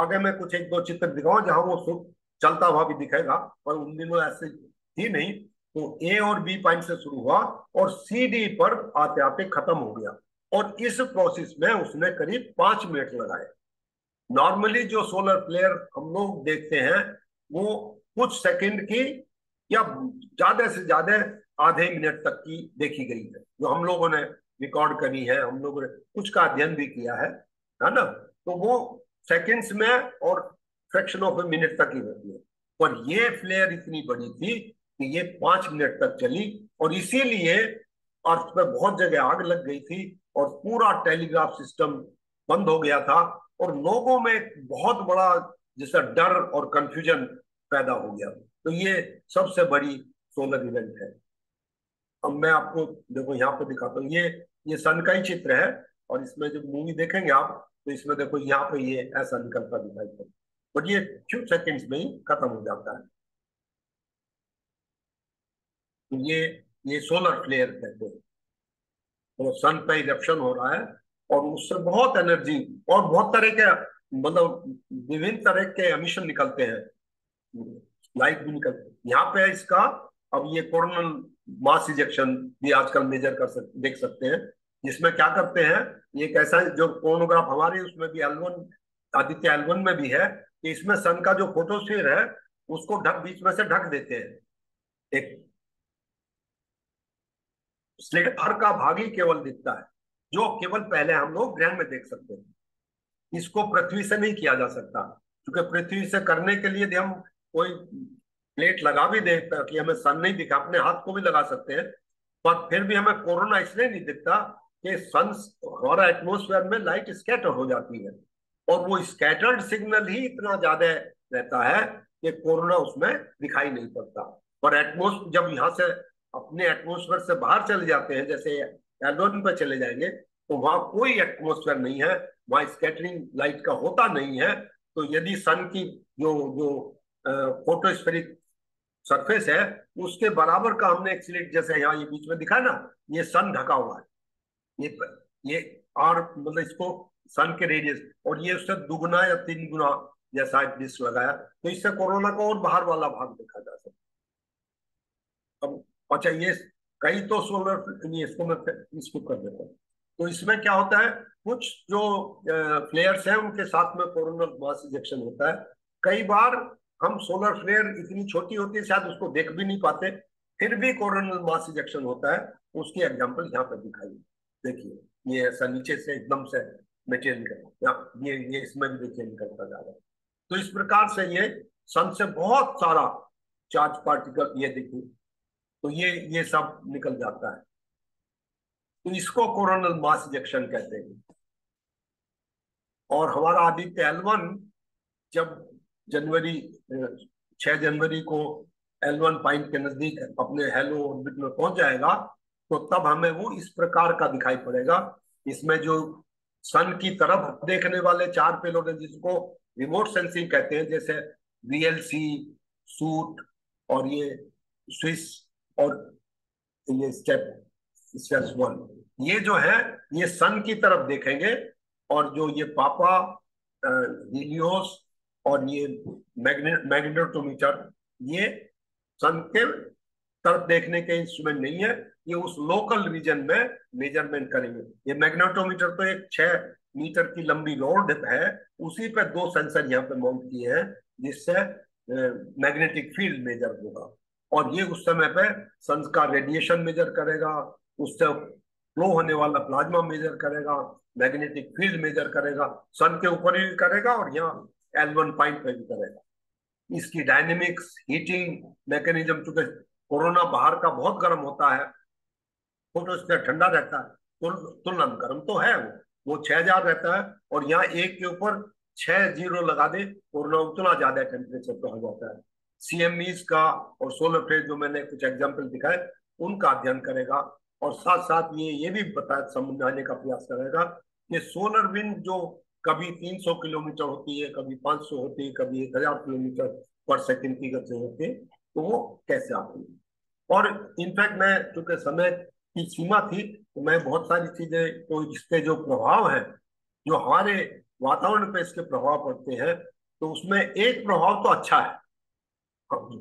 आगे मैं कुछ एक दो चित्र दिखाऊं जहां वो चलता हुआ भी दिखेगा, पर उन दिनों ऐसे थी नहीं। तो ए और बी पॉइंट से शुरू हुआ और सी डी पर आते आते खत्म हो गया। और इस प्रोसेस में उसने करीब 5 मिनट लगाए। नॉर्मली जो सोलर फ्लेयर हम लोग देखते हैं वो कुछ सेकंड की या ज्यादा से ज्यादा आधे मिनट तक की देखी गई है, जो हम लोगों ने रिकॉर्ड करी है। हम लोगों ने कुछ का अध्ययन भी किया है ना। तो वो सेकंड्स में और फ्रैक्शन ऑफ ए मिनट तक ही होती है, पर ये फ्लेयर इतनी बड़ी थी कि ये 5 मिनट तक चली। और इसीलिए अर्थ में बहुत जगह आग लग गई थी और पूरा टेलीग्राफ सिस्टम बंद हो गया था और लोगों में बहुत बड़ा जैसा डर और कंफ्यूजन पैदा हो गया। तो ये सबसे बड़ी सोलर इवेंट है। अब मैं आपको देखो यहाँ पे दिखाता हूँ, ये सन का ही चित्र है। और इसमें जब मूवी देखेंगे आप तो इसमें देखो यहाँ पे ये ऐसा निकलता दिखाई पड़ता है, बट ये फ्यू सेकेंड्स में ही खत्म हो जाता है। तो ये सोलर फ्लेयर कहते हैं। तो सन पे इरप्शन हो रहा है और उससे बहुत एनर्जी और बहुत तरह के मतलब विभिन्न तरह के एमिशन निकलते हैं, लाइट भी निकलते हैं। यहाँ पे इसका अब ये कोरोनल मास इजेक्शन भी आजकल मेजर कर सकते देख सकते हैं, जिसमें क्या करते हैं ये कैसा जो कोरोनोग्राफ हमारे उसमें भी एल1 आदित्य एल1 में भी है कि इसमें सन का जो फोटोस्फीयर है उसको बीच में से ढक देते हैं। एक स्लेट भर का भाग ही केवल दिखता है जो केवल पहले हम लोग ग्रहण में देख सकते हैं। इसको पृथ्वी से नहीं किया जा सकता, क्योंकि पृथ्वी से करने के लिए हम कोई प्लेट लगा भी दें ताकि हमें सन नहीं दिखा, अपने हाथ को भी लगा सकते हैं, पर फिर भी हमें कोरोना इसलिए नहीं दिखता कि सन हमारा एटमोस्फेयर में लाइट स्कैटर हो जाती है और वो स्कैटर्ड सिग्नल ही इतना ज्यादा रहता है कि कोरोना उसमें दिखाई नहीं पड़ता। पर एटमोस्फेयर जब यहाँ से अपने एटमॉस्फेयर से बाहर चले जाते हैं, जैसे एलोन पर चले जाएंगे तो वहां कोई एटमॉस्फेयर नहीं है, वहां स्कैटरिंग लाइट का होता नहीं है। तो यदि सन की जो फोटोस्फेरिक सरफेस है उसके बराबर का हमने एक स्लिट जैसे यहाँ ये बीच में दिखा ना, ये सन ढका हुआ है ये और मतलब इसको सन के रेडियस और ये उससे दुगुना या 3 गुना जैसा डिस्क लगाया। तो इससे कोरोना का और बाहर वाला भाग देखा जा सकता। अब अच्छा ये कई तो सोलर इसको कर देता हूँ। तो इसमें क्या होता है कुछ जो फ्लेयर्स हैं उनके साथ में कोरोनल मास इजेक्शन होता है। कई बार हम सोलर फ्लेयर इतनी छोटी होती है शायद उसको देख भी नहीं पाते, फिर भी कोरोनल मास इजेक्शन होता है। उसकी एग्जांपल यहाँ पर दिखाई, देखिए ये ऐसा नीचे से एकदम से मटेरियल निकल, ये इसमें भी देखिए निकलता जा रहा है। तो इस प्रकार से ये सन से बहुत सारा चार्ज पार्टिकल ये देखिए, तो ये सब निकल जाता है। तो इसको कोरोनल मास इजेक्शन कहते हैं। और हमारा आदित्य एल1 जब 6 जनवरी को एल1 पॉइंट के नजदीक अपने हेलो ऑर्बिट में पहुंच जाएगा तो तब हमें वो इस प्रकार का दिखाई पड़ेगा। इसमें जो सन की तरफ देखने वाले 4 पेलोड है जिसको रिमोट सेंसिंग कहते हैं, जैसे VLC सूट और ये स्विस और ये स्टेप 1 ये जो है ये सन की तरफ देखेंगे। और जो ये पापा नीओस और ये मैग्नेटोमीटर ये सन के तरफ देखने के इंस्ट्रूमेंट नहीं है, ये उस लोकल रीजन में मेजरमेंट करेंगे। ये मैग्नेटोमीटर तो एक 6 मीटर की लंबी रॉड है, उसी पे 2 सेंसर यहाँ पे माउंट किए हैं जिससे मैग्नेटिक फील्ड मेजर होगा। और ये उस समय पे सन का रेडिएशन मेजर करेगा, उससे फ्लो होने वाला प्लाज्मा मेजर करेगा, मैग्नेटिक फील्ड मेजर करेगा, सन के ऊपर भी करेगा और यहाँ एल1 पॉइंट पे भी करेगा। इसकी डायनेमिक्स हीटिंग मैकेनिज्म, चूंकि कोरोना बाहर का बहुत गर्म होता है, फोटोस्फीयर ठंडा रहता है, तुलना में गर्म तो है वो 6000 रहता है और यहाँ 1 के ऊपर 6 0 लगा दे कोरोना उतना ज्यादा टेम्परेचर पे हो जाता है। CMEs का और सोलर फ्लेयर जो मैंने कुछ एग्जाम्पल दिखाए उनका अध्ययन करेगा और साथ साथ ये भी बताया समझाने का प्रयास करेगा कि सोलर विंड जो कभी 300 किलोमीटर होती है, कभी 500 होती है, कभी 1000 किलोमीटर पर सेकंड की गति होती है, तो वो कैसे आती है। और इनफैक्ट मैं चूंकि समय की सीमा थी, तो मैं बहुत सारी चीजें तो इसके जो प्रभाव है जो हमारे वातावरण पे इसके प्रभाव पड़ते हैं, तो उसमें एक प्रभाव तो अच्छा है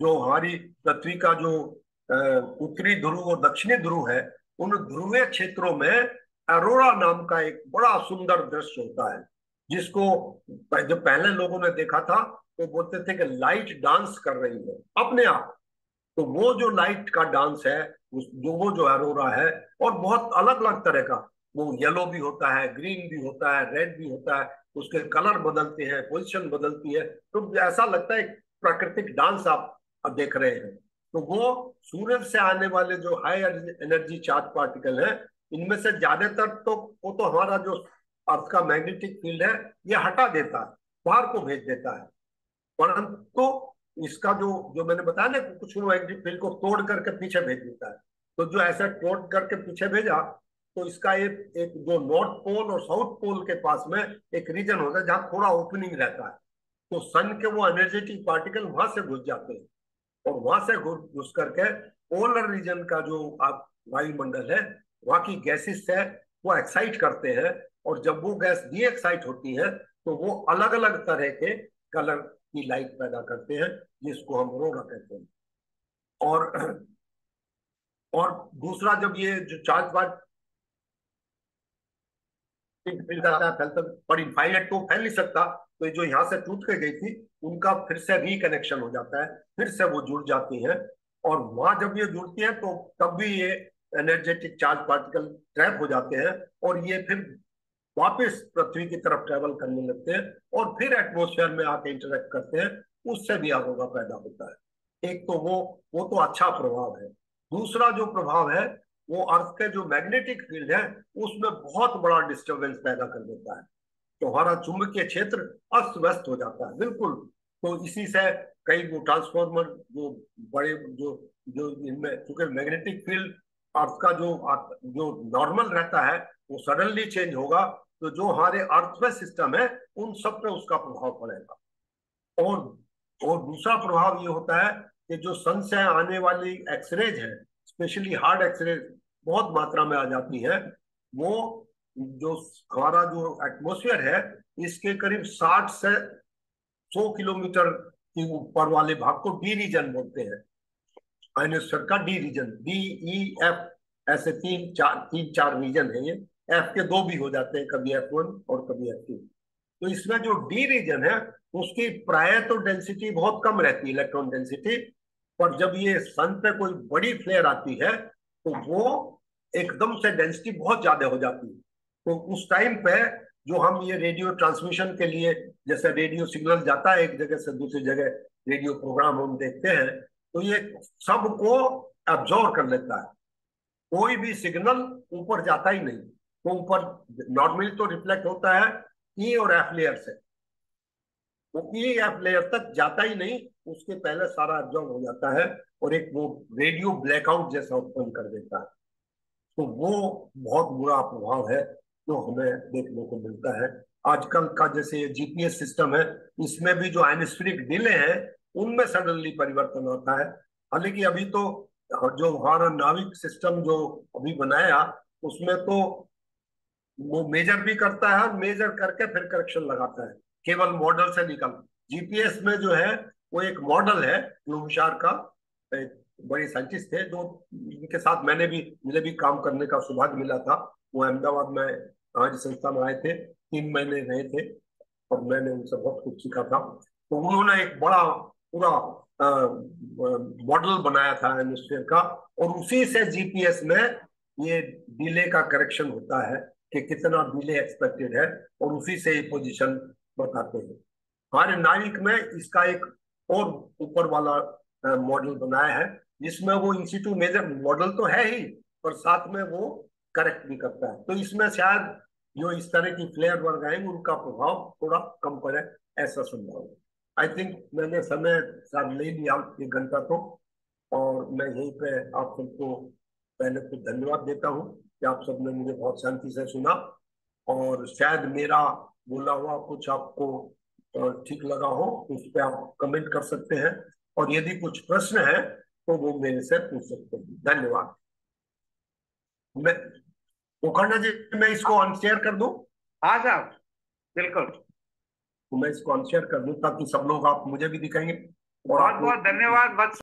जो हमारी पृथ्वी का जो उत्तरी ध्रुव और दक्षिणी ध्रुव है, उन ध्रुवीय क्षेत्रों में अरोरा नाम का एक बड़ा सुंदर दृश्य होता है, जिसको जो पहले लोगों ने देखा था तो बोलते थे कि लाइट डांस कर रही है अपने आप। तो वो जो लाइट का डांस है वो जो अरोरा है, और बहुत अलग अलग तरह का, वो येलो भी होता है, ग्रीन भी होता है, रेड भी होता है, उसके कलर बदलते हैं, पोजीशन बदलती है, तो ऐसा लगता है प्राकृतिक डांस आप देख रहे हैं। तो वो सूरज से आने वाले जो हाई एनर्जी चार्ज पार्टिकल है, इनमें से ज्यादातर तो वो तो हमारा जो आपका मैग्नेटिक फील्ड है ये हटा देता है, बाहर को भेज देता है, परंतु इसका जो मैंने बताया ना कुछ मैग्नेटिक फील्ड को तोड़ करके पीछे भेज देता है। तो जो ऐसा तोड़ करके पीछे भेजा, तो इसका एक जो नॉर्थ पोल और साउथ पोल के पास में एक रीजन होता है जहाँ थोड़ा ओपनिंग रहता है, तो सन के वो एनर्जेटिक पार्टिकल वहां से घुस जाते हैं, और वहां से घुस करके पोलर रीजन का जो आप वायुमंडल है वहां की गैसेस से वो एक्साइट करते हैं, और जब वो गैस डी एक्साइट होती है तो वो अलग अलग तरह के कलर की लाइट पैदा करते हैं, जिसको हम अरोरा कहते हैं। और दूसरा, जब ये जो चार्ज वार्ज पर इनफाइनाइट तो फैल नहीं सकता, तो जो यहाँ से टूट के गई थी उनका फिर से रिकनेक्शन हो जाता है, फिर से वो जुड़ जाती है, और वहां जब ये जुड़ती है तो तब भी ये एनर्जेटिक चार्ज पार्टिकल ट्रैप हो जाते हैं, और ये फिर वापस पृथ्वी की तरफ ट्रैवल करने लगते हैं, और फिर एटमॉस्फेयर में आके इंटरेक्ट करते हैं, उससे भी अरोरा पैदा होता है। एक तो वो तो अच्छा प्रभाव है। दूसरा जो प्रभाव है वो अर्थ के जो मैग्नेटिक फील्ड है उसमें बहुत बड़ा डिस्टर्बेंस पैदा कर देता है, तो हमारा चुंबकीय क्षेत्र अस्त व्यस्त हो जाता है बिल्कुल। तो इसी से कई वो ट्रांसफॉर्मर जो बड़े जो इनमें, क्योंकि मैग्नेटिक फील्ड अर्थ का जो नॉर्मल रहता है वो सडनली चेंज होगा, तो जो हमारे अर्थ में सिस्टम है उन सब पे उसका प्रभाव पड़ेगा। और दूसरा प्रभाव ये होता है कि जो सन से आने वाली एक्सरेज है, स्पेशली हार्ड एक्सरेज बहुत मात्रा में आ जाती है, वो जो हमारा जो एटमॉस्फेयर है इसके करीब 60 से 100 किलोमीटर के ऊपर वाले भाग को डी रीजन बोलते हैं, आयनोस्फीयर का डी रीजन, DEF ऐसे तीन चार रीजन है, ये एफ के दो भी हो जाते हैं, कभी F1 और कभी F2। तो इसमें जो डी रीजन है उसकी प्राय तो डेंसिटी बहुत कम रहती है, इलेक्ट्रॉन डेंसिटी, पर जब ये सन पे कोई बड़ी फ्लेयर आती है तो वो एकदम से डेंसिटी बहुत ज्यादा हो जाती है। तो उस टाइम पे जो हम ये रेडियो ट्रांसमिशन के लिए, जैसे रेडियो सिग्नल जाता है एक जगह से दूसरी जगह, रेडियो प्रोग्राम हम देखते हैं, तो ये सबको एब्जॉर्व कर लेता है, कोई भी सिग्नल ऊपर जाता ही नहीं। तो ऊपर नॉर्मली तो रिफ्लेक्ट होता है ई और एफ लेयर से, वो ई एफ लेयर तक जाता ही नहीं, उसके पहले सारा एब्जॉर्व हो जाता है, और एक वो रेडियो ब्लैकआउट जैसा उत्पन्न कर देता है। तो वो बहुत बुरा प्रभाव है जो हमें देखने को मिलता है। आजकल का जैसे GPS सिस्टम है, इसमें भी जो एनिस्फेरिक डिले है उनमें सडनली परिवर्तन होता है। हालांकि अभी तो जो हमारा नाविक सिस्टम जो अभी बनाया उसमें तो वो मेजर भी करता है, मेजर करके फिर करेक्शन लगाता है, केवल मॉडल से निकल। GPS में जो है वो एक मॉडल है, लोमशार का एक बड़े साइंटिस्ट थे जो इनके साथ मुझे भी काम करने का सौभाग्य मिला था। वो अहमदाबाद में आज संस्था में आए थे, 3 महीने रहे थे, और मैंने उनसे बहुत कुछ सीखा था। तो उन्होंने एक बड़ा पूरा मॉडल बनाया था एटमॉस्फेयर का, और उसी से GPS में ये डिले का करेक्शन होता है कि कितना डिले एक्सपेक्टेड है, और उसी से ये पोजीशन बताते हैं। हमारे नाविक में इसका एक और ऊपर वाला मॉडल बनाया है, जिसमें वो इंस्टीट्यूट मेजर मॉडल तो है ही, पर साथ में वो करेक्ट भी करता है। तो इसमें शायद जो इस तरह की फ्लेयर वर्ग आएंगे उनका प्रभाव थोड़ा कम पड़े, ऐसा संभव है। आई थिंक मैंने समय साथ ले लिया 1 घंटा तो, और मैं यहीं पे आप सबको पहले तो धन्यवाद देता हूँ कि आप सबने मुझे बहुत शांति से सुना, और शायद मेरा बोला हुआ कुछ आपको ठीक लगा हो, उस पर आप कमेंट कर सकते हैं, और यदि कुछ प्रश्न है तो वो मेरे से पूछ सकते हैं। धन्यवाद। मैं कोखंडा जी मैं इसको अनशेयर कर दूं? हाँ साहब बिल्कुल, मैं इसको अनशेयर कर दूं ताकि सब लोग, आप मुझे भी दिखाएंगे। बहुत बहुत धन्यवाद।